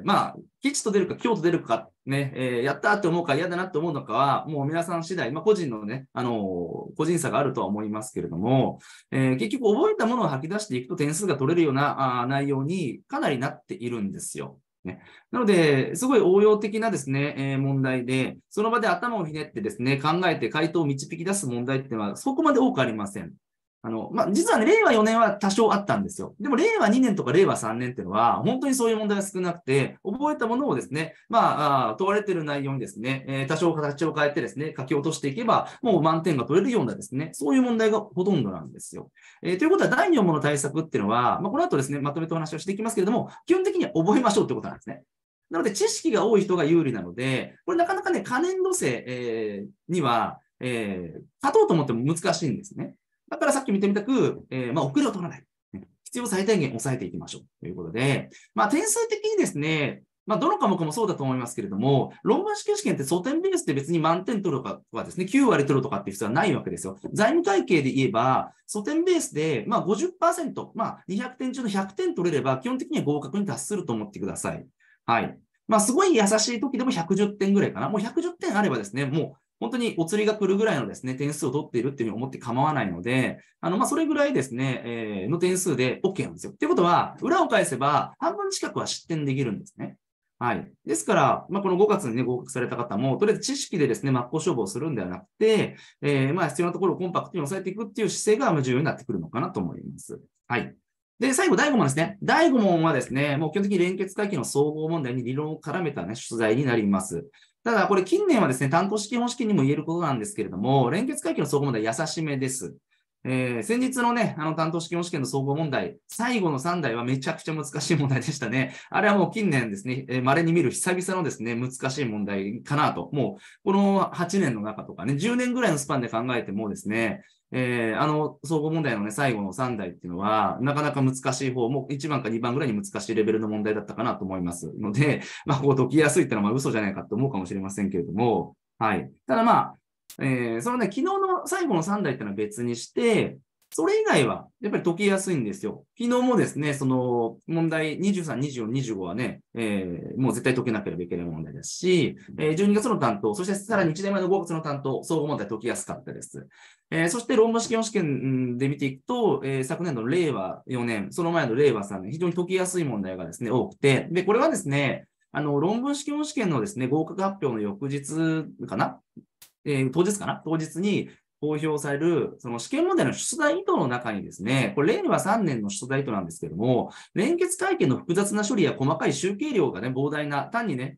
まあ、吉と出るか凶と出るか、ね、やったって思うか嫌だなって思うのかは、もう皆さん次第、まあ、個人のね、個人差があるとは思いますけれども、結局覚えたものを吐き出していくと点数が取れるような内容にかなりなっているんですよ。ね、なので、すごい応用的なですね、問題で、その場で頭をひねってですね、考えて回答を導き出す問題っていうのは、そこまで多くありません。まあ、実はね、令和4年は多少あったんですよ。でも、令和2年とか令和3年っていうのは、本当にそういう問題が少なくて、覚えたものをですね、まあ、問われている内容にですね、多少形を変えてですね、書き落としていけば、もう満点が取れるようなですね、そういう問題がほとんどなんですよ。ということは、第4問の対策っていうのは、まあ、この後ですね、まとめてお話をしていきますけれども、基本的には覚えましょうってことなんですね。なので、知識が多い人が有利なので、これなかなかね、可燃度性、には、勝とうと思っても難しいんですね。だからさっき見てみたく、まあ、遅れを取らない。必要最低限抑えていきましょう。ということで、まあ、点数的にですね、まあ、どの科目もそうだと思いますけれども、論文試験って総点ベースで別に満点取るとかですね、9割取るとかっていう必要はないわけですよ。財務会計で言えば、総点ベースで、まあ50%、まあ200点中の100点取れれば、基本的には合格に達すると思ってください。はい。まあ、すごい優しい時でも110点ぐらいかな。もう110点あればですね、もう、本当にお釣りが来るぐらいのですね、点数を取っているっていうふうに思って構わないので、まあ、それぐらいですね、の点数で OK なんですよ。っていうことは、裏を返せば、半分近くは失点できるんですね。はい。ですから、まあ、この5月にね、合格された方も、とりあえず知識でですね、真っ向勝負をするんではなくて、まあ、必要なところをコンパクトに抑えていくっていう姿勢が重要になってくるのかなと思います。はい。で、最後、第5問ですね。第5問はですね、もう基本的に連結回帰の総合問題に理論を絡めたね、出題になります。ただ、これ近年はですね、単項式方式にも言えることなんですけれども、連結回帰の総合問題優しめです。先日のね、単項式方式の総合問題、最後の3題はめちゃくちゃ難しい問題でしたね。あれはもう近年ですね、稀に見る久々のですね、難しい問題かなと。もう、この8年の中とかね、10年ぐらいのスパンで考えてもですね、総合問題のね、最後の3題っていうのは、なかなか難しい方、もう1番か2番ぐらいに難しいレベルの問題だったかなと思いますので、まあ、こう解きやすいってのはまあ嘘じゃないかと思うかもしれませんけれども、はい。ただまあ、そのね、昨日の最後の3題っていうのは別にして、それ以外は、やっぱり解きやすいんですよ。昨日もですね、その問題23、24、25はね、もう絶対解けなければいけない問題ですし、12月の担当、そしてさらに1年前の5月の担当、総合問題解きやすかったです。そして論文試験で見ていくと、昨年の令和4年、その前の令和3年、非常に解きやすい問題がですね、多くて、で、これはですね、論文試験のですね、合格発表の翌日かな、当日に、公表される、その試験問題の出題意図の中にですね、これ令和3年の出題意図なんですけども、連結回帰の複雑な処理や細かい集計量がね、膨大な、単にね、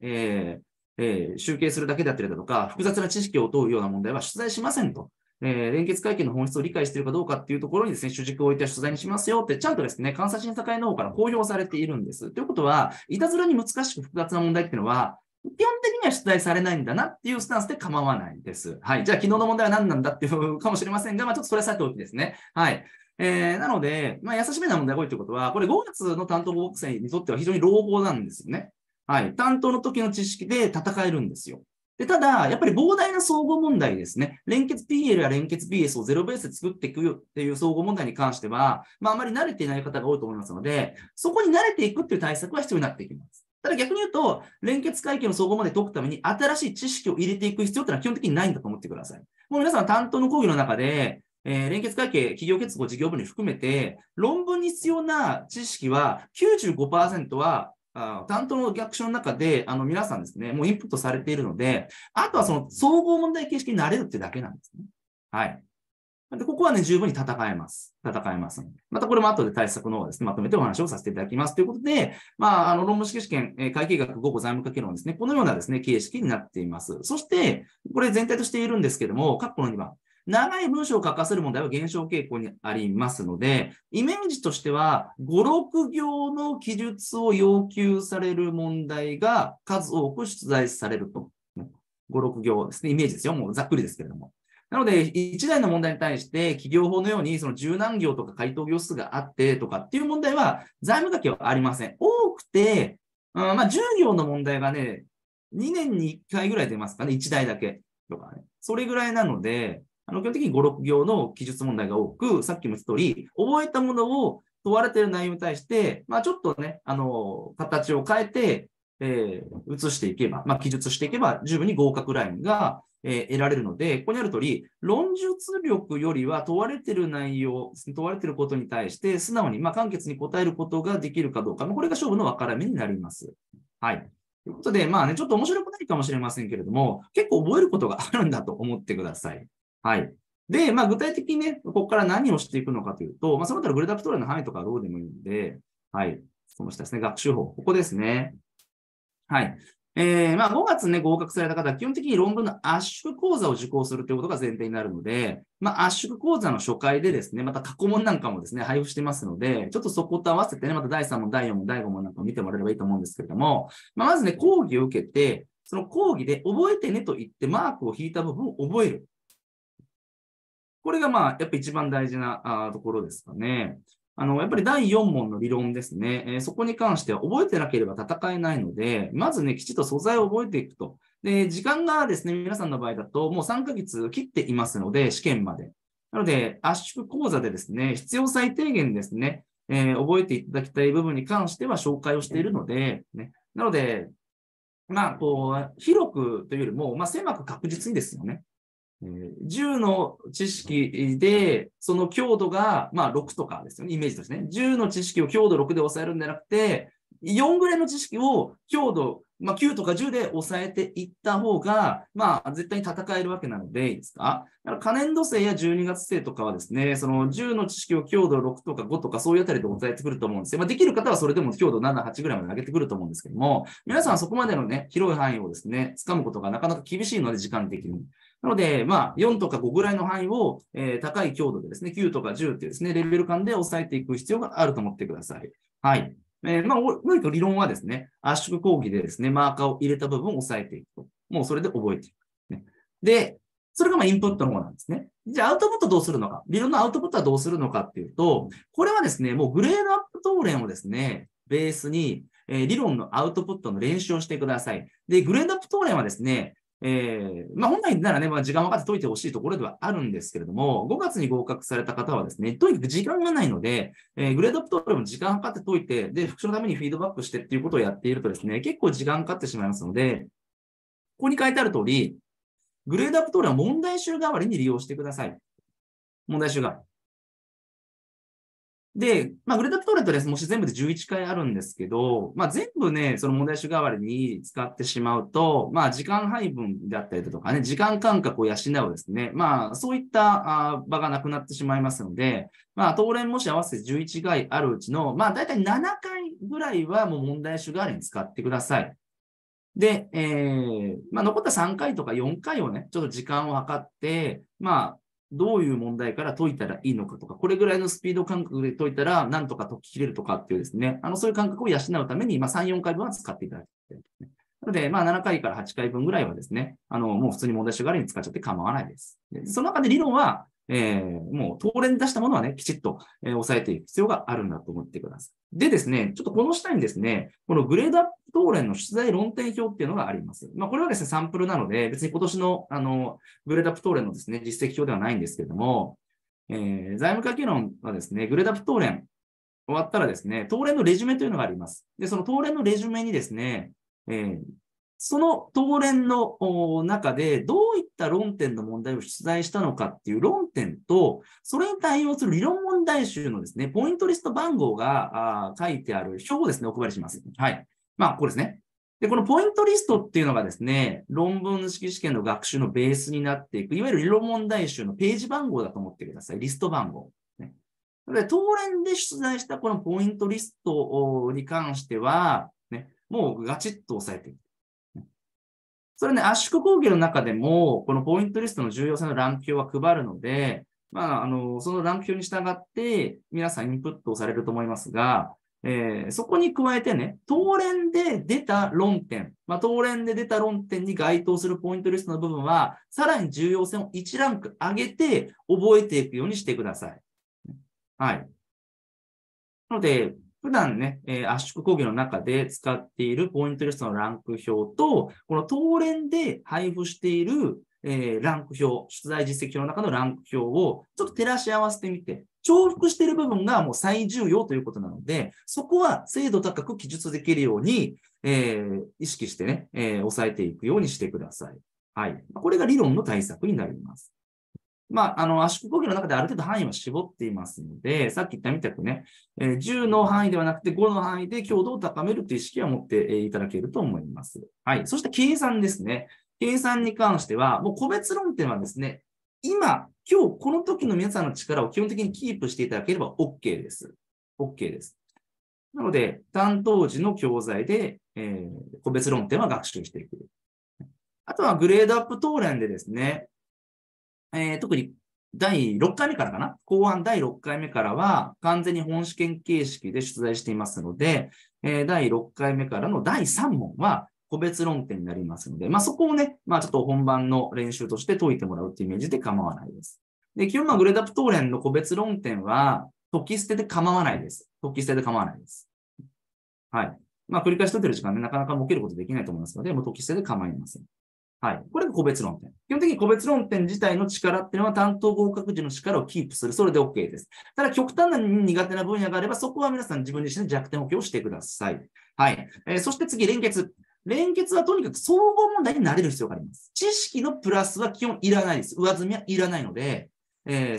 集計するだけだったりだとか、複雑な知識を問うような問題は出題しませんと。連結回帰の本質を理解しているかどうかっていうところにですね、主軸を置いた出題にしますよって、ちゃんとですね、監査審査会の方から公表されているんです。ということは、いたずらに難しく複雑な問題っていうのは、基本的には出題されないんだなっていうスタンスで構わないです。はい。じゃあ、昨日の問題は何なんだっていうかもしれませんが、まあ、ちょっとそれはさておきですね。はい。なので、まあ、優しめな問題が多いということは、これ5月の担当合格生にとっては非常に朗報なんですよね。はい。担当の時の知識で戦えるんですよ。で、ただ、やっぱり膨大な総合問題ですね。連結 PL や連結 BS をゼロベースで作っていくっていう総合問題に関しては、まあ、あまり慣れていない方が多いと思いますので、そこに慣れていくっていう対策は必要になっていきます。ただ逆に言うと、連結回帰の総合まで解くために新しい知識を入れていく必要ってのは基本的にないんだと思ってください。もう皆さん担当の講義の中で、連結会計、企業結合事業部に含めて、論文に必要な知識は 95% は担当の学習の中で皆さんですね、もうインプットされているので、あとはその総合問題形式に慣れるってだけなんですね。はい。で、ここはね、十分に戦えます。戦えますので。またこれも後で対策の方ですね、まとめてお話をさせていただきます。ということで、まあ、論文式試験、会計学5個財務科系論ですね、このようなですね、形式になっています。そして、これ全体としているんですけども、括弧の2番。長い文章を書かせる問題は減少傾向にありますので、イメージとしては、5、6行の記述を要求される問題が数多く出題されると。5、6行ですね、イメージですよ。もうざっくりですけれども。なので、1題の問題に対して、企業法のように、その十何行とか回答行数があってとかっていう問題は、財務だけはありません。多くて、まあ、10行の問題がね、2年に1回ぐらい出ますかね、1題だけとかね。それぐらいなので、基本的に5、6行の記述問題が多く、さっきも言った通り、覚えたものを問われている内容に対して、まあ、ちょっとね、形を変えて、移していけば、まあ、記述していけば、十分に合格ラインが、得られるので、ここにある通り、論述力よりは問われている内容、問われていることに対して、素直に、まあ、簡潔に答えることができるかどうか、まあ、これが勝負の分かれ目になります。はい。ということで、まあね、ちょっと面白くないかもしれませんけれども、結構覚えることがあるんだと思ってください。はい。で、まあ、具体的にね、ここから何をしていくのかというと、まあ、そのあたりグレードアップトレーの範囲とかどうでもいいので、はい。その下ですね、学習法、ここですね。はい。まあ、5月ね、合格された方は、基本的に論文の圧縮講座を受講するということが前提になるので、まあ、圧縮講座の初回でですね、また過去問なんかもですね、配布してますので、ちょっとそこと合わせてね、また第3問、第4問、第5問なんかを見てもらえればいいと思うんですけれども、まあ、まずね、講義を受けて、その講義で覚えてねと言ってマークを引いた部分を覚える。これがまあ、やっぱり一番大事なところですかね。やっぱり第4問の理論ですね。そこに関しては覚えてなければ戦えないので、まずね、きちっと素材を覚えていくと。で、時間がですね、皆さんの場合だともう3ヶ月切っていますので、試験まで。なので、圧縮講座でですね、必要最低限ですね、覚えていただきたい部分に関しては紹介をしているので、ね、なので、まあ、こう、広くというよりも、まあ、狭く確実にですよね。10の知識で、その強度が、まあ、6とかですよね、イメージとしてね。10の知識を強度6で抑えるんじゃなくて、4ぐらいの知識を強度、まあ、9とか10で抑えていった方が、まあ、絶対に戦えるわけなので、いいですか？だから、可燃度生や12月生とかはですね、その10の知識を強度6とか5とかそういうあたりで抑えてくると思うんですよ。まあ、できる方はそれでも強度7、8ぐらいまで上げてくると思うんですけども、皆さんはそこまでのね、広い範囲をですね、掴むことがなかなか厳しいので、時間的に。なので、まあ、4とか5ぐらいの範囲を、高い強度でですね、9とか10っていうですね、レベル間で抑えていく必要があると思ってください。はい。まあ、もう一個理論はですね、圧縮講義でですね、マーカーを入れた部分を抑えていくと。もうそれで覚えていく。ね、で、それがまあインプットの方なんですね。じゃあアウトプットどうするのか。理論のアウトプットはどうするのかっていうと、これはですね、もうグレードアップ答練をですね、ベースに、理論のアウトプットの練習をしてください。で、グレードアップ答練はですね、まあ、本来ならね、まあ、時間分かって解いてほしいところではあるんですけれども、5月に合格された方はですね、とにかく時間がないので、グレードアップトールも時間かかって解いて、で、復習のためにフィードバックしてっていうことをやっているとですね、結構時間かかってしまいますので、ここに書いてある通り、グレードアップトールは問題集代わりに利用してください。問題集代わり。で、まあ、グレードアップトールとですね、もし全部で11回あるんですけど、まあ、全部ね、その問題集代わりに使ってしまうと、まあ、時間配分だったりだとかね、時間感覚を養うですね、まあ、そういった場がなくなってしまいますので、まあ、答練もし合わせて11回あるうちの、まあ、だいたい7回ぐらいはもう問題集代わりに使ってください。で、まあ、残った3回とか4回をね、ちょっと時間を測って、まあ、どういう問題から解いたらいいのかとか、これぐらいのスピード感覚で解いたら何とか解き切れるとかっていうですね、そういう感覚を養うために、まあ、3、4回分は使っていただきたい。なので、まあ、7回から8回分ぐらいはですね、もう普通に問題集代わりに使っちゃって構わないです。でその中で理論は、もう答練出したものはね、きちっと、抑えていく必要があるんだと思ってください。でですね、ちょっとこの下にですね、このグレードアップ答練の出題論点表っていうのがあります。まあ、これはですね、サンプルなので、別に今年の、グレードアップ答練のですね、実績表ではないんですけれども、財務会計論はですね、グレードアップ答練終わったらですね、答練のレジュメというのがあります。で、その答練のレジュメにですね、その答練の中でどういった論点の問題を出題したのかっていう論点と、それに対応する理論問題集のですね、ポイントリスト番号が書いてある表をですね、お配りします。はい。まあ、ここですね。で、このポイントリストっていうのがですね、論文式試験の学習のベースになっていく、いわゆる理論問題集のページ番号だと思ってください。リスト番号。ね、で当連で出題したこのポイントリストに関しては、ね、もうガチッと押さえていく。それね、圧縮講義の中でも、このポイントリストの重要性のランク表は配るので、まあ、そのランク表に従って、皆さんインプットをされると思いますが、そこに加えてね、当連で出た論点、まあ、当連で出た論点に該当するポイントリストの部分は、さらに重要性を1ランク上げて、覚えていくようにしてください。はい。なので、普段ね、圧縮講義の中で使っているポイントリストのランク表と、この当連で配布している、ランク表、出題実績表の中のランク表をちょっと照らし合わせてみて、重複している部分がもう最重要ということなので、そこは精度高く記述できるように、意識してね、抑えていくようにしてください。はい。これが理論の対策になります。まあ、圧縮講義の中である程度範囲は絞っていますので、さっき言ったみたくね、10の範囲ではなくて5の範囲で強度を高めるという意識は持っていただけると思います。はい。そして計算ですね。計算に関しては、もう個別論点はですね、今日この時の皆さんの力を基本的にキープしていただければ OK です。OK です。なので、担当時の教材で、個別論点は学習していく。あとはグレードアップ当連でですね、特に第6回目からかな、後半第6回目からは完全に本試験形式で出題していますので、第6回目からの第3問は個別論点になりますので、まあ、そこをね、まあ、ちょっと本番の練習として解いてもらうというイメージで構わないです。で、基本はグレードアップ当連の個別論点は解き捨てで構わないです。解き捨てで構わないです。はい。まあ、繰り返し解いてる時間ね、なかなか設けることできないと思いますので、もう解き捨てで構いません。はい。これが個別論点。基本的に個別論点自体の力っていうのは担当合格時の力をキープする。それで OK です。ただ、極端な苦手な分野があれば、そこは皆さん自分自身で弱点補強をしてください。はい。そして次、連結。連結はとにかく総合問題に慣れる必要があります。知識のプラスは基本いらないです。上積みはいらないので、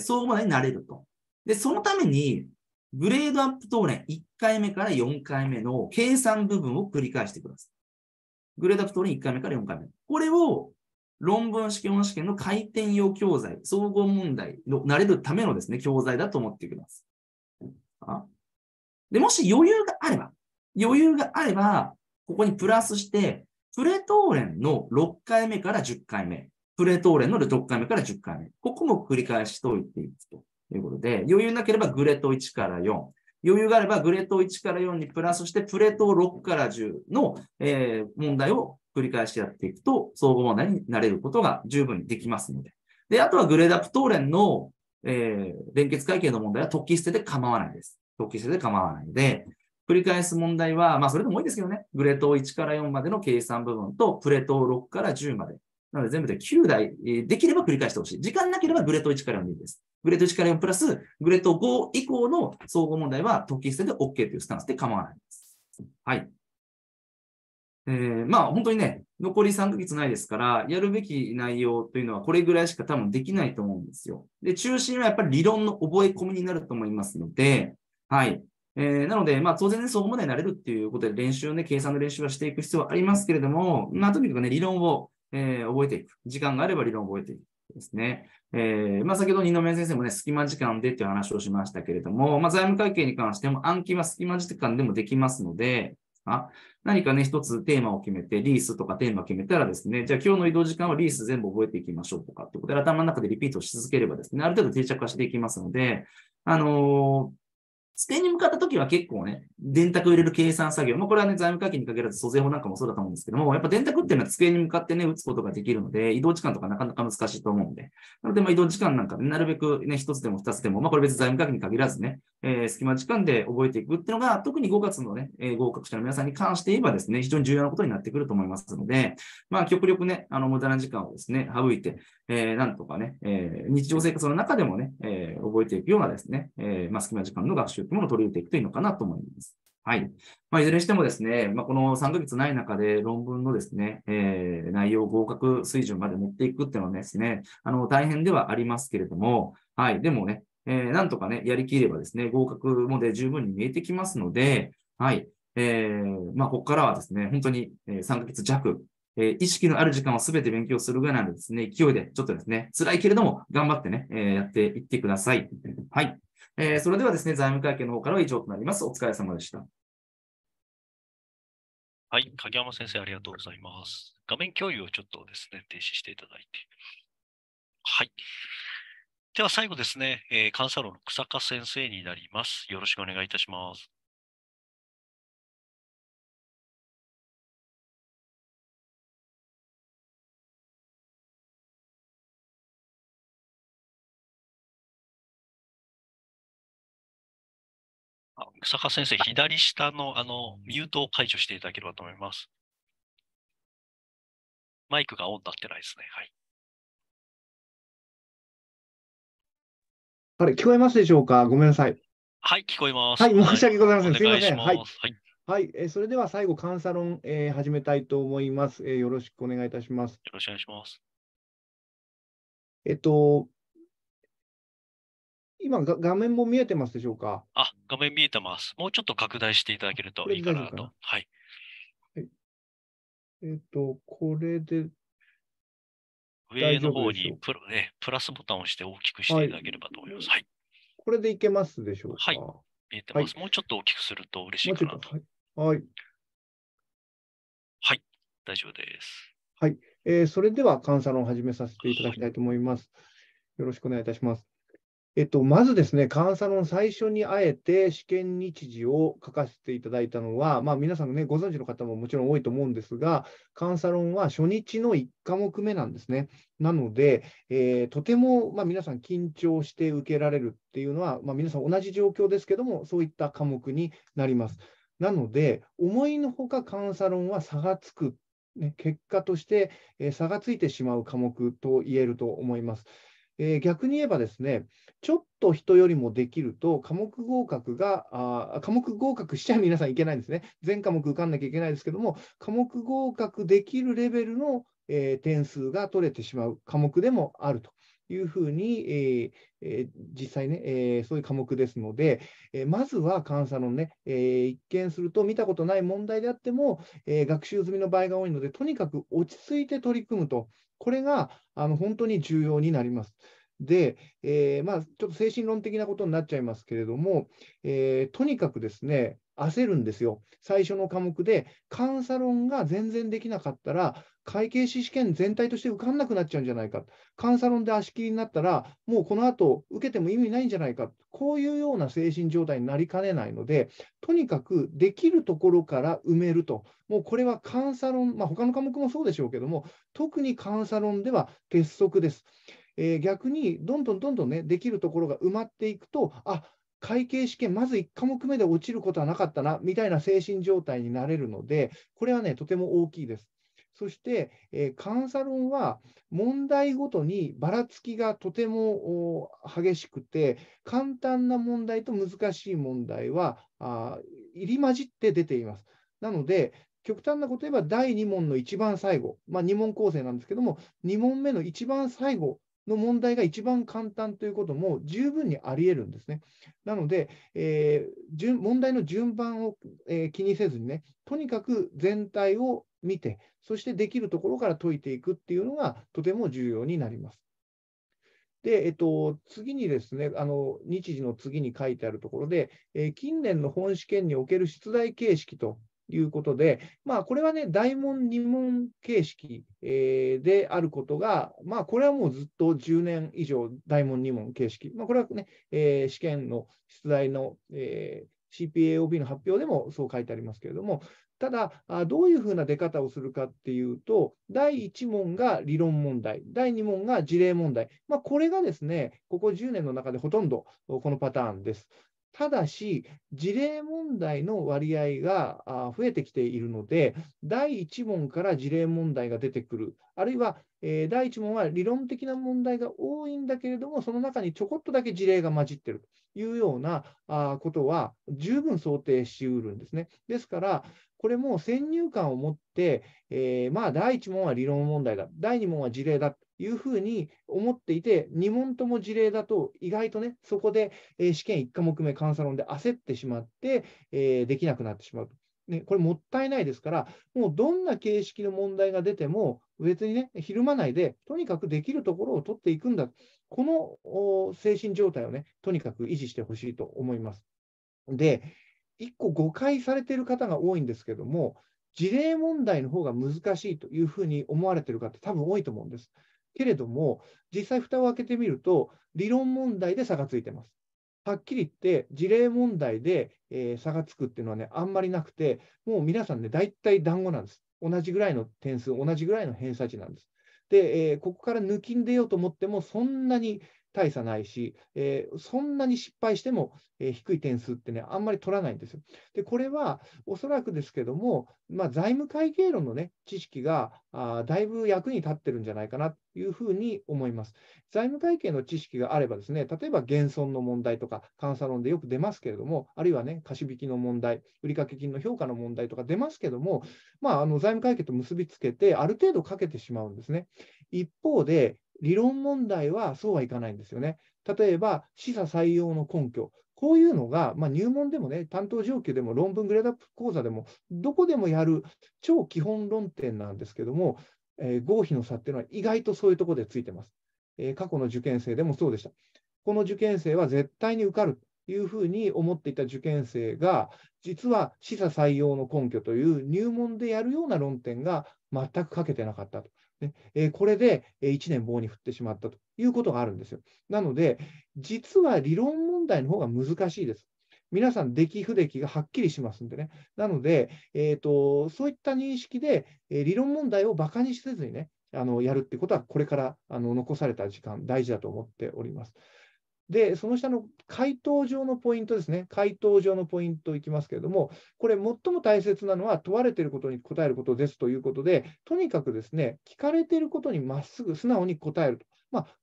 総合問題に慣れると。で、そのために、グレードアップ当連1回目から4回目の計算部分を繰り返してください。グレードアップ当連1回目から4回目。これを論文式本試験の回転用教材、総合問題の慣れるためのですね、教材だと思ってください。で、もし余裕があれば、ここにプラスして、プレ当連の6回目から10回目、プレ当連の6回目から10回目、ここも繰り返しといていくということで、余裕なければグレート1から4。余裕があればグレート1から4にプラスしてプレート6から10の、問題を繰り返しやっていくと総合問題になれることが十分にできますので。で、あとはグレードアップ当連の、連結会計の問題は解き捨てで構わないです。解き捨てで構わないので、繰り返す問題は、まあそれでもいいですけどね、グレート1から4までの計算部分とプレート6から10まで。なので全部で9台、できれば繰り返してほしい。時間なければグレート1から4でいいです。グレート1から4プラス、グレート5以降の総合問題は解き捨てで OK というスタンスで構わないです。はい。まあ本当にね、残り3ヶ月ないですから、やるべき内容というのはこれぐらいしか多分できないと思うんですよ。で、中心はやっぱり理論の覚え込みになると思いますので、はい。なので、まあ、当然ね、総合問題になれるっていうことで練習ね、計算の練習はしていく必要はありますけれども、まあ、とにかくね、理論を覚えていく。時間があれば理論を覚えていくですね。まあ、先ほど二宮先生もね、隙間時間でっていう話をしましたけれども、まあ、財務会計に関しても暗記は隙間時間でもできますので、何かね、一つテーマを決めて、リースとかテーマを決めたらですね、じゃあ今日の移動時間はリース全部覚えていきましょうとかってことで、頭の中でリピートし続ければですね、ある程度定着化していきますので、机に向かったときは結構ね、電卓を入れる計算作業。まあ、これはね、財務会計に限らず、租税法なんかもそうだと思うんですけども、やっぱ電卓っていうのは机に向かってね、打つことができるので、移動時間とかなかなか難しいと思うんで。なので、まあ、移動時間なんかね、なるべくね、一つでも二つでも、まあ、これ別に財務会計に限らずね、隙間時間で覚えていくっていうのが、特に5月のね、合格者の皆さんに関して言えばですね、非常に重要なことになってくると思いますので、まあ、極力ね、無駄な時間をですね、省いて、なんとかね、日常生活の中でもね、覚えていくようなですね、まあ、隙間時間の学習ものを取り入れていくといいのかなと思います。はい。まあ、いずれにしてもですね、まあ、この3ヶ月ない中で論文のですね、内容合格水準まで持っていくっていうのはですね、大変ではありますけれども、はい。でもね、なんとかね、やりきればですね、合格もで十分に見えてきますので、はい。ここからはですね、本当に3ヶ月弱、意識のある時間をすべて勉強するぐらいなのでですね、勢いでちょっとですね、辛いけれども頑張ってね、やっていってください。はい。それではですね、財務会計の方からは以上となります。お疲れ様でした。はい、影山先生、ありがとうございます。画面共有をちょっとですね、停止していただいて。はい。では最後ですね、監査労の草加先生になります。よろしくお願いいたします。草加先生、左下のミュートを解除していただければと思います。マイクがオンになってないですね。はい。あれ、聞こえますでしょうか？ごめんなさい。はい、聞こえます。はい、申し訳ございません。すみません。はい。はい、それでは最後、監査論、始めたいと思います。よろしくお願いいたします。よろしくお願いします。今、画面も見えてますでしょうか？あ、画面見えてます。もうちょっと拡大していただけるといいかなと。はい。これで。上の方にプラスボタンを押して大きくしていただければと思います。はい。これでいけますでしょうか？はい。見えてます。もうちょっと大きくすると嬉しいかなと。はい。はい。大丈夫です。はい。それでは、監査論を始めさせていただきたいと思います。よろしくお願いいたします。まずですね、監査論最初にあえて試験日時を書かせていただいたのは、皆さんね、ご存知の方ももちろん多いと思うんですが、監査論は初日の1科目目なんですね。なので、とても、皆さん緊張して受けられるっていうのは、皆さん同じ状況ですけども、そういった科目になります。なので、思いのほか監査論は差がつく、ね、結果として差がついてしまう科目と言えると思います。逆に言えばですね、ちょっと人よりもできると、科目合格しちゃ皆さんいけないんですね。全科目受かんなきゃいけないですけども、科目合格できるレベルの、点数が取れてしまう科目でもあるというふうに、実際ね、そういう科目ですので、まずは監査論ね、一見すると見たことない問題であっても、学習済みの場合が多いので、とにかく落ち着いて取り組むと。これが本当に重要になります。で、ちょっと精神論的なことになっちゃいますけれども、とにかくですね、焦るんですよ。最初の科目で、監査論が全然できなかったら、会計士試験全体として受かんなくなっちゃうんじゃないか。監査論で足切りになったら、もうこの後受けても意味ないんじゃないか。こういうような精神状態になりかねないので、とにかくできるところから埋めると。もうこれは監査論、他の科目もそうでしょうけども、特に監査論では鉄則です。逆に、どんどんね、できるところが埋まっていくと、会計試験、まず1科目目で落ちることはなかったな、みたいな精神状態になれるので、これはね、とても大きいです。そして、監査論は問題ごとにばらつきがとても激しくて、簡単な問題と難しい問題は入り混じって出ています。なので、極端なこと言えば第2問の一番最後、2問構成なんですけども、2問目の一番最後、の問題が一番簡単ということも十分にあり得るんですね。なので、問題の順番を、気にせずにね、とにかく全体を見て、そしてできるところから解いていくっていうのがとても重要になります。で、次にですね、日時の次に書いてあるところで、近年の本試験における出題形式ということで、これはね、大問、2問形式であることが、これはもうずっと10年以上、大問、2問形式、これはね、試験の出題の、CPAOB の発表でもそう書いてありますけれども、ただ、どういうふうな出方をするかっていうと、第1問が理論問題、第2問が事例問題、これがですね、ここ10年の中でほとんどこのパターンです。ただし、事例問題の割合が増えてきているので、第1問から事例問題が出てくる、あるいは第1問は理論的な問題が多いんだけれども、その中にちょこっとだけ事例が混じっているというようなことは十分想定しうるんですね。ですから、これも先入観を持って、第1問は理論問題だ、第2問は事例だ。いうふうに思っていて、2問とも事例だと、意外とね、そこで試験1科目目、監査論で焦ってしまって、できなくなってしまうとね、これもったいないですから、もうどんな形式の問題が出ても、別にね、ひるまないで、とにかくできるところを取っていくんだ、この精神状態をね、とにかく維持してほしいと思います。で、1個誤解されている方が多いんですけども、事例問題の方が難しいというふうに思われている方、多分多いと思うんです。けれども、実際、蓋を開けてみると、理論問題で差がついてます。はっきり言って、事例問題で差がつくっていうのはね、あんまりなくて、もう皆さんね、大体団子なんです。同じぐらいの点数、同じぐらいの偏差値なんです。で、ここから抜きんでようと思っても、そんなに大差ないし、そんなに失敗しても、低い点数ってね、あんまり取らないんですよ。で、これはおそらくですけども、財務会計論のね、知識がだいぶ役に立ってるんじゃないかなというふうに思います。財務会計の知識があればですね、例えば減損の問題とか、監査論でよく出ますけれども、あるいはね、貸引きの問題、売掛金の評価の問題とか出ますけども、財務会計と結びつけて、ある程度かけてしまうんですね。一方で、理論問題はそうはいかないんですよね。例えば、示唆採用の根拠。こういうのが、入門でもね、担当上級でも論文グレードアップ講座でも、どこでもやる超基本論点なんですけども、合否の差っていうのは意外とそういうところでついてます。過去の受験生でもそうでした。この受験生は絶対に受かるというふうに思っていた受験生が、実は示唆採用の根拠という入門でやるような論点が全く書けてなかったと。これで1年棒に振ってしまったということがあるんですよ。なので、実は理論問題の方が難しいです。皆さん、出来不出来がはっきりしますんでね。なので、そういった認識で理論問題をバカにせずにね、やるってことは、これから残された時間、大事だと思っております。で、その下の回答上のポイントですね。回答上のポイントいきますけれども、これ最も大切なのは問われていることに答えることですということで、とにかくですね、聞かれていることにまっすぐ素直に答えると。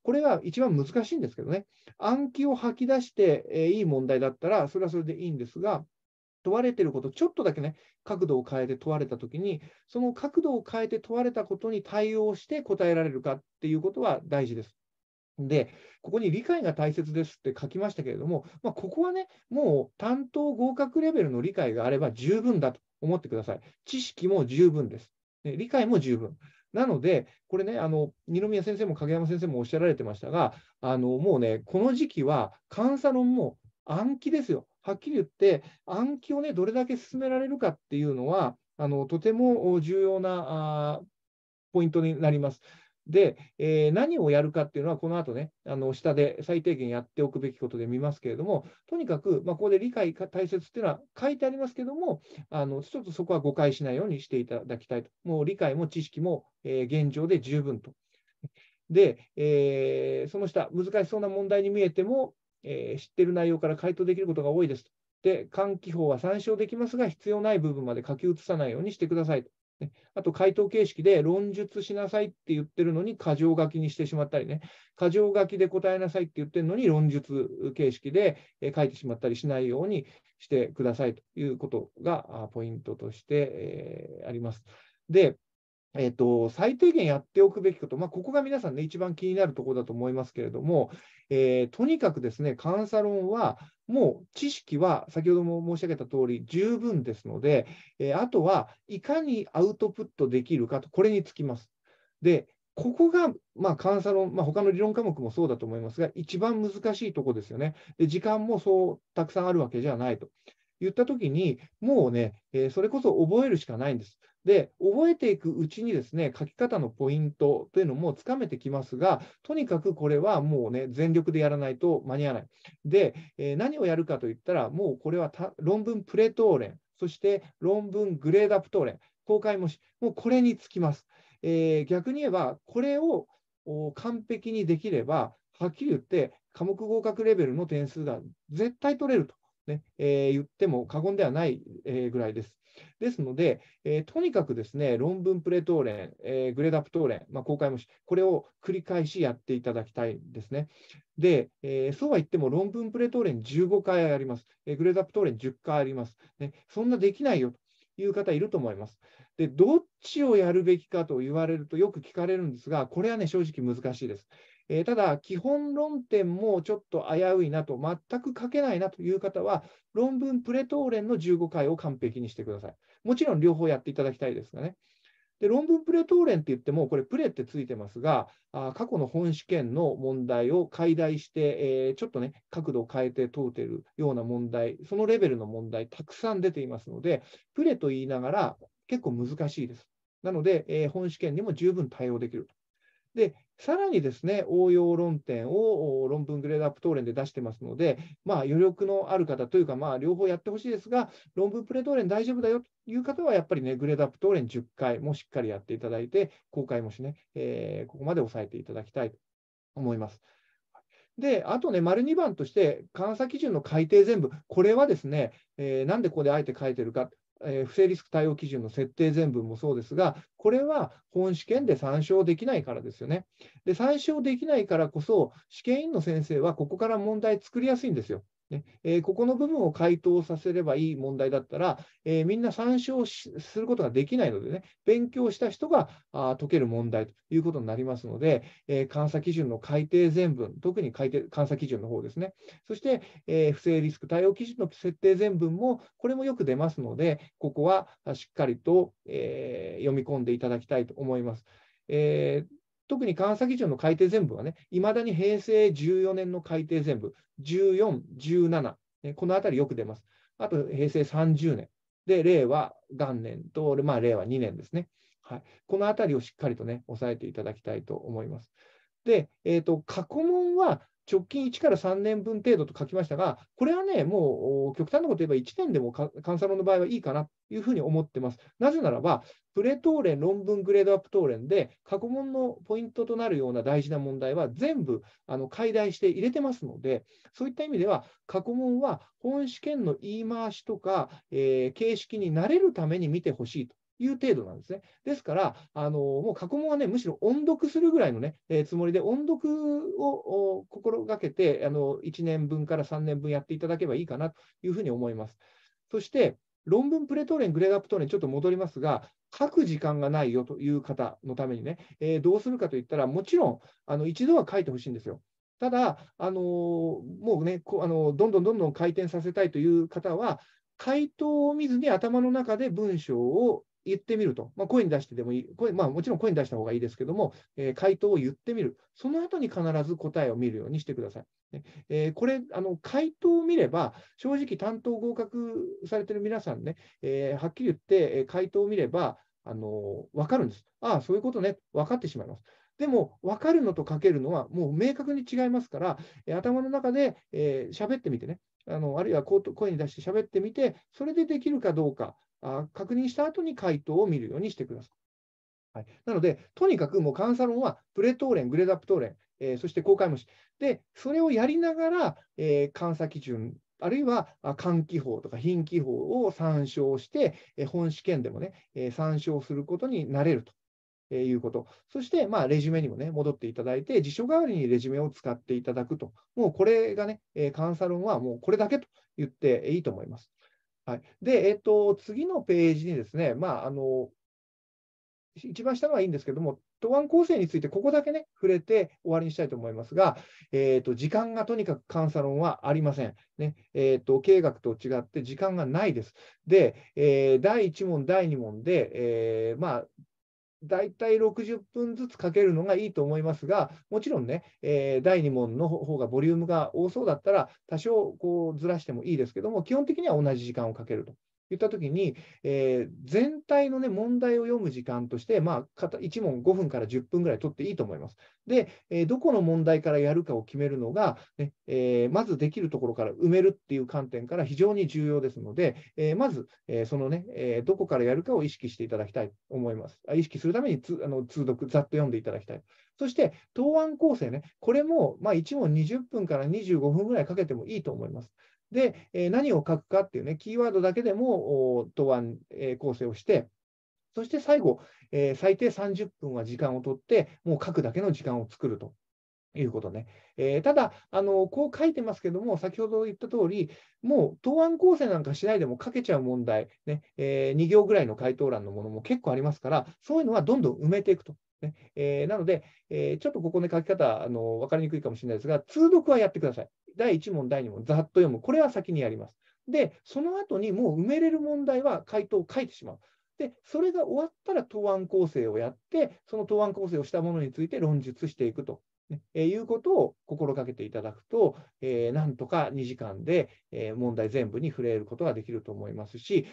これが一番難しいんですけどね。暗記を吐き出していい問題だったら、それはそれでいいんですが、問われていること、ちょっとだけね、角度を変えて問われたときに、その角度を変えて問われたことに対応して答えられるかっていうことは大事です。で、ここに理解が大切ですって書きましたけれども、ここはね、もう担当合格レベルの理解があれば十分だと思ってください。知識も十分です。理解も十分。なので、これね、二宮先生も影山先生もおっしゃられてましたが、もうね、この時期は監査論も暗記ですよ。はっきり言って、暗記をね、どれだけ進められるかっていうのは、とても重要なポイントになります。で、何をやるかっていうのは、この後ね、下で最低限やっておくべきことで見ますけれども、とにかく、ここで理解が大切っていうのは書いてありますけども、ちょっとそこは誤解しないようにしていただきたいと。もう理解も知識も、現状で十分と。で、その下、難しそうな問題に見えても、知っている内容から回答できることが多いですと。で、喚起法は参照できますが、必要ない部分まで書き写さないようにしてくださいと。あと、回答形式で論述しなさいって言ってるのに、箇条書きにしてしまったりね、箇条書きで答えなさいって言ってるのに、論述形式で書いてしまったりしないようにしてくださいということがポイントとしてあります。で、最低限やっておくべきこと、ここが皆さんね、一番気になるところだと思いますけれども、とにかくですね、監査論は、もう知識は先ほども申し上げた通り十分ですので、あとはいかにアウトプットできるかと、これにつきます。で、ここが、監査論、他の理論科目もそうだと思いますが、一番難しいところですよね。で、時間もそうたくさんあるわけじゃないと言ったときに、もうね、それこそ覚えるしかないんです。で、覚えていくうちにですね、書き方のポイントというのもつかめてきますが、とにかくこれはもうね、全力でやらないと間に合わない。で、何をやるかといったら、もうこれは論文プレ答練、そして論文グレードアップ答練、公開模試、もうこれにつきます。逆に言えば、これを完璧にできれば、はっきり言って、科目合格レベルの点数が絶対取れると、ね、言っても過言ではないぐらいです。ですので、とにかくですね、論文プレ答練、グレードアップ答練、公開模試、これを繰り返しやっていただきたいんですね。で、そうは言っても論文プレ答練15回あります。グレードアップ答練10回あります。ね、そんなできないよという方いると思います。で、どっちをやるべきかと言われるとよく聞かれるんですが、これはね、正直難しいです。ただ、基本論点もちょっと危ういなと、全く書けないなという方は、論文プレトーレンの15回を完璧にしてください。もちろん両方やっていただきたいですがね。で、論文プレトーレンって言っても、これ、プレってついてますが、過去の本試験の問題を解題して、ちょっとね、角度を変えて問うているような問題、そのレベルの問題、たくさん出ていますので、プレと言いながら、結構難しいです。なので、本試験にも十分対応できると。で、さらにですね、応用論点を論文グレードアップ答練で出してますので、余力のある方というか、両方やってほしいですが、論文プレ答練大丈夫だよという方は、やっぱりね、グレードアップ答練10回もしっかりやっていただいて、公開模試ね、ここまで押さえていただきたいと思います。で、あとね、丸2番として、監査基準の改定全部、これはですね、なんでここであえて書いてるか。不正リスク対応基準の設定全文もそうですが、これは本試験で参照できないからですよね。で、参照できないからこそ、試験委員の先生はここから問題作りやすいんですよ。ね、ここの部分を回答させればいい問題だったら、みんな参照することができないのでね、勉強した人が解ける問題ということになりますので、監査基準の改定全文、特に監査基準の方ですね、そして、不正リスク対応基準の設定全文も、これもよく出ますので、ここはしっかりと、読み込んでいただきたいと思います。特に監査基準の改定全部はね、いまだに平成14年の改定全部、14、17、このあたりよく出ます。あと平成30年、で、令和元年と、令和2年ですね。はい、このあたりをしっかりとね、押さえていただきたいと思います。で、過去問は直近1から3年分程度と書きましたが、これはね、もう極端なこと言えば1年でも監査論の場合はいいかなというふうに思ってます。なぜならば、プレ答練、論文グレードアップ答練で、過去問のポイントとなるような大事な問題は全部解題して入れてますので、そういった意味では、過去問は本試験の言い回しとか、形式に慣れるために見てほしいという程度なんですね。ですから、もう過去問はね、むしろ音読するぐらいのね、つもりで、音読を心がけて、1年分から3年分やっていただけばいいかなというふうに思います。そして、論文プレ答練、グレードアップ答練、ちょっと戻りますが、書く時間がないよという方のためにね、どうするかといったら、もちろん一度は書いてほしいんですよ。ただ、もうね、どんどん回転させたいという方は、回答を見ずに頭の中で文章を言ってみると、声に出してでもいい、もちろん声に出した方がいいですけども、回答を言ってみる、その後に必ず答えを見るようにしてください。これ回答を見れば、正直、担当合格されている皆さんね、はっきり言って、回答を見れば分かるんです。ああ、そういうことね、分かってしまいます。でも、分かるのと書けるのは、もう明確に違いますから、頭の中で喋ってみてね、あるいは声に出して喋ってみて、それでできるかどうか。確認した後に回答を見るようにしてください。はい、なので、とにかくもう監査論はプレ答練、グレードアップ答練、そして公開模試で、それをやりながら、監査基準、あるいは喚起法とか品記法を参照して、本試験でもね、参照することになれると。いうこと。そして、レジュメにもね、戻っていただいて、辞書代わりにレジュメを使っていただくと。もうこれがね、監査論はもうこれだけと言っていいと思います。はい、で、次のページにですね、一番下のはいいんですけども、答案構成について、ここだけね、触れて終わりにしたいと思いますが、時間がとにかく監査論はありません。ね、経営学と違って時間がないです。で、第1問、第2問で、大体60分ずつかけるのがいいと思いますが、もちろんね、第2問の方がボリュームが多そうだったら、多少こうずらしてもいいですけども、基本的には同じ時間をかけるといったときに、全体の、ね、問題を読む時間として、1問5分から10分ぐらい取っていいと思います。で、どこの問題からやるかを決めるのが、ね、まずできるところから埋めるっていう観点から非常に重要ですので、まず、そのね、どこからやるかを意識していただきたいと思います。意識するために通読、ざっと読んでいただきたい。そして、答案構成ね、これも、1問20分から25分ぐらいかけてもいいと思います。で、何を書くかっていうね、キーワードだけでも答案構成をして、そして最後、最低30分は時間を取って、もう書くだけの時間を作ると。いうことね。ただこう書いてますけども、先ほど言った通り、もう答案構成なんかしないでも書けちゃう問題、ね、2行ぐらいの回答欄のものも結構ありますから、そういうのはどんどん埋めていくと。ね、なので、ちょっとここね、書き方分かりにくいかもしれないですが、通読はやってください。第1問、第2問、ざっと読む。これは先にやります。で、その後にもう埋めれる問題は回答を書いてしまう。で、それが終わったら答案構成をやって、その答案構成をしたものについて論述していくと、ね、いうことを心がけていただくと、なんとか2時間で、問題全部に触れることができると思いますし、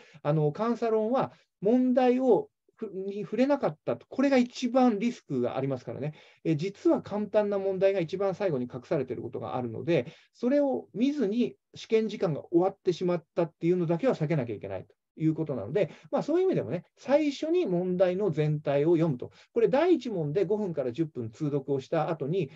監査論は問題をに触れなかったと、これが一番リスクがありますからね、実は簡単な問題が一番最後に隠されていることがあるので、それを見ずに試験時間が終わってしまったっていうのだけは避けなきゃいけないということなので、まあ、そういう意味でもね、最初に問題の全体を読むと、これ、第1問で5分から10分通読をした後に、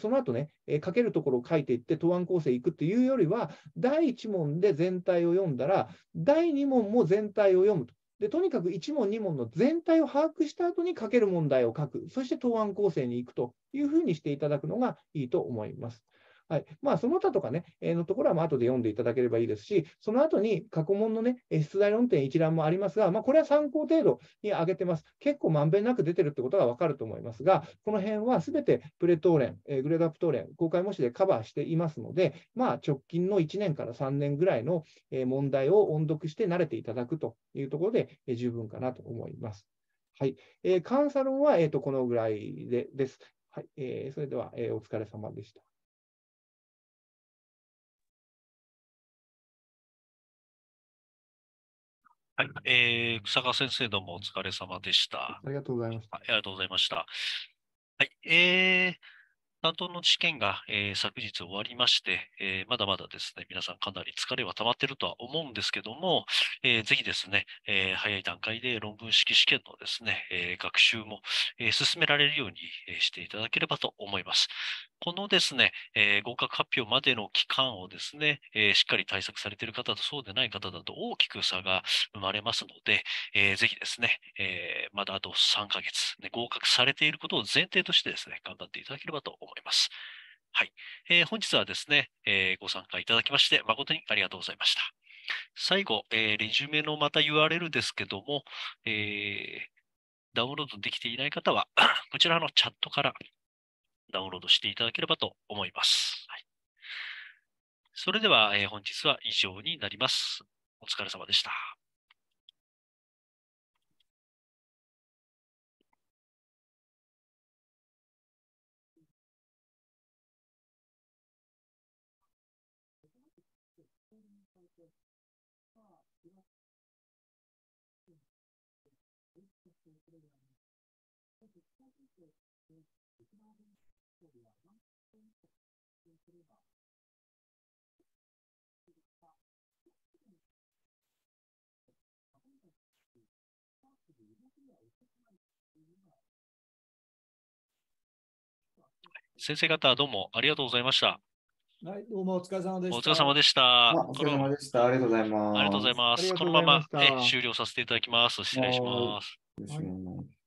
その後ね、書けるところを書いていって、答案構成いくっていうよりは、第1問で全体を読んだら、第2問も全体を読むと。でとにかく1問2問の全体を把握した後に書ける問題を書く、そして答案構成に行くというふうにしていただくのがいいと思います。はい、まあ、その他とかね、のところはまあ後で読んでいただければいいですし、その後に過去問のね、出題論点一覧もありますが、まあ、これは参考程度に挙げてます。結構まんべんなく出てるってことが分かると思いますが、この辺はすべてプレ答練、グレードアップ答練、公開模試でカバーしていますので、まあ、直近の1年から3年ぐらいの問題を音読して慣れていただくというところで十分かなと思います。はい、監査論はこのぐらいです。はい、それではお疲れ様でした。はい、草川先生、どうもお疲れ様でした。ありがとうございました。ありがとうございました。はい、担当の試験が、昨日終わりまして、まだまだですね、皆さんかなり疲れは溜まってるとは思うんですけども、ぜひですね、早い段階で論文式試験のですね、学習も、進められるようにしていただければと思います。このですね、合格発表までの期間をですね、しっかり対策されている方とそうでない方だと大きく差が生まれますので、ぜひですね、まだあと3ヶ月、ね、合格されていることを前提としてですね、頑張っていただければと思います。はい。本日はですね、ご参加いただきまして誠にありがとうございました。最後、レジュメのまた URL ですけども、ダウンロードできていない方は、こちらのチャットからダウンロードしていただければと思います。はい、それでは、本日は以上になります。お疲れ様でした。先生方、どうもありがとうございました。はい、どうもお疲れ様でした。お疲れ様でした。お疲れ様でした。ありがとうございます。ありがとうございます。このまま、終了させていただきます。失礼します。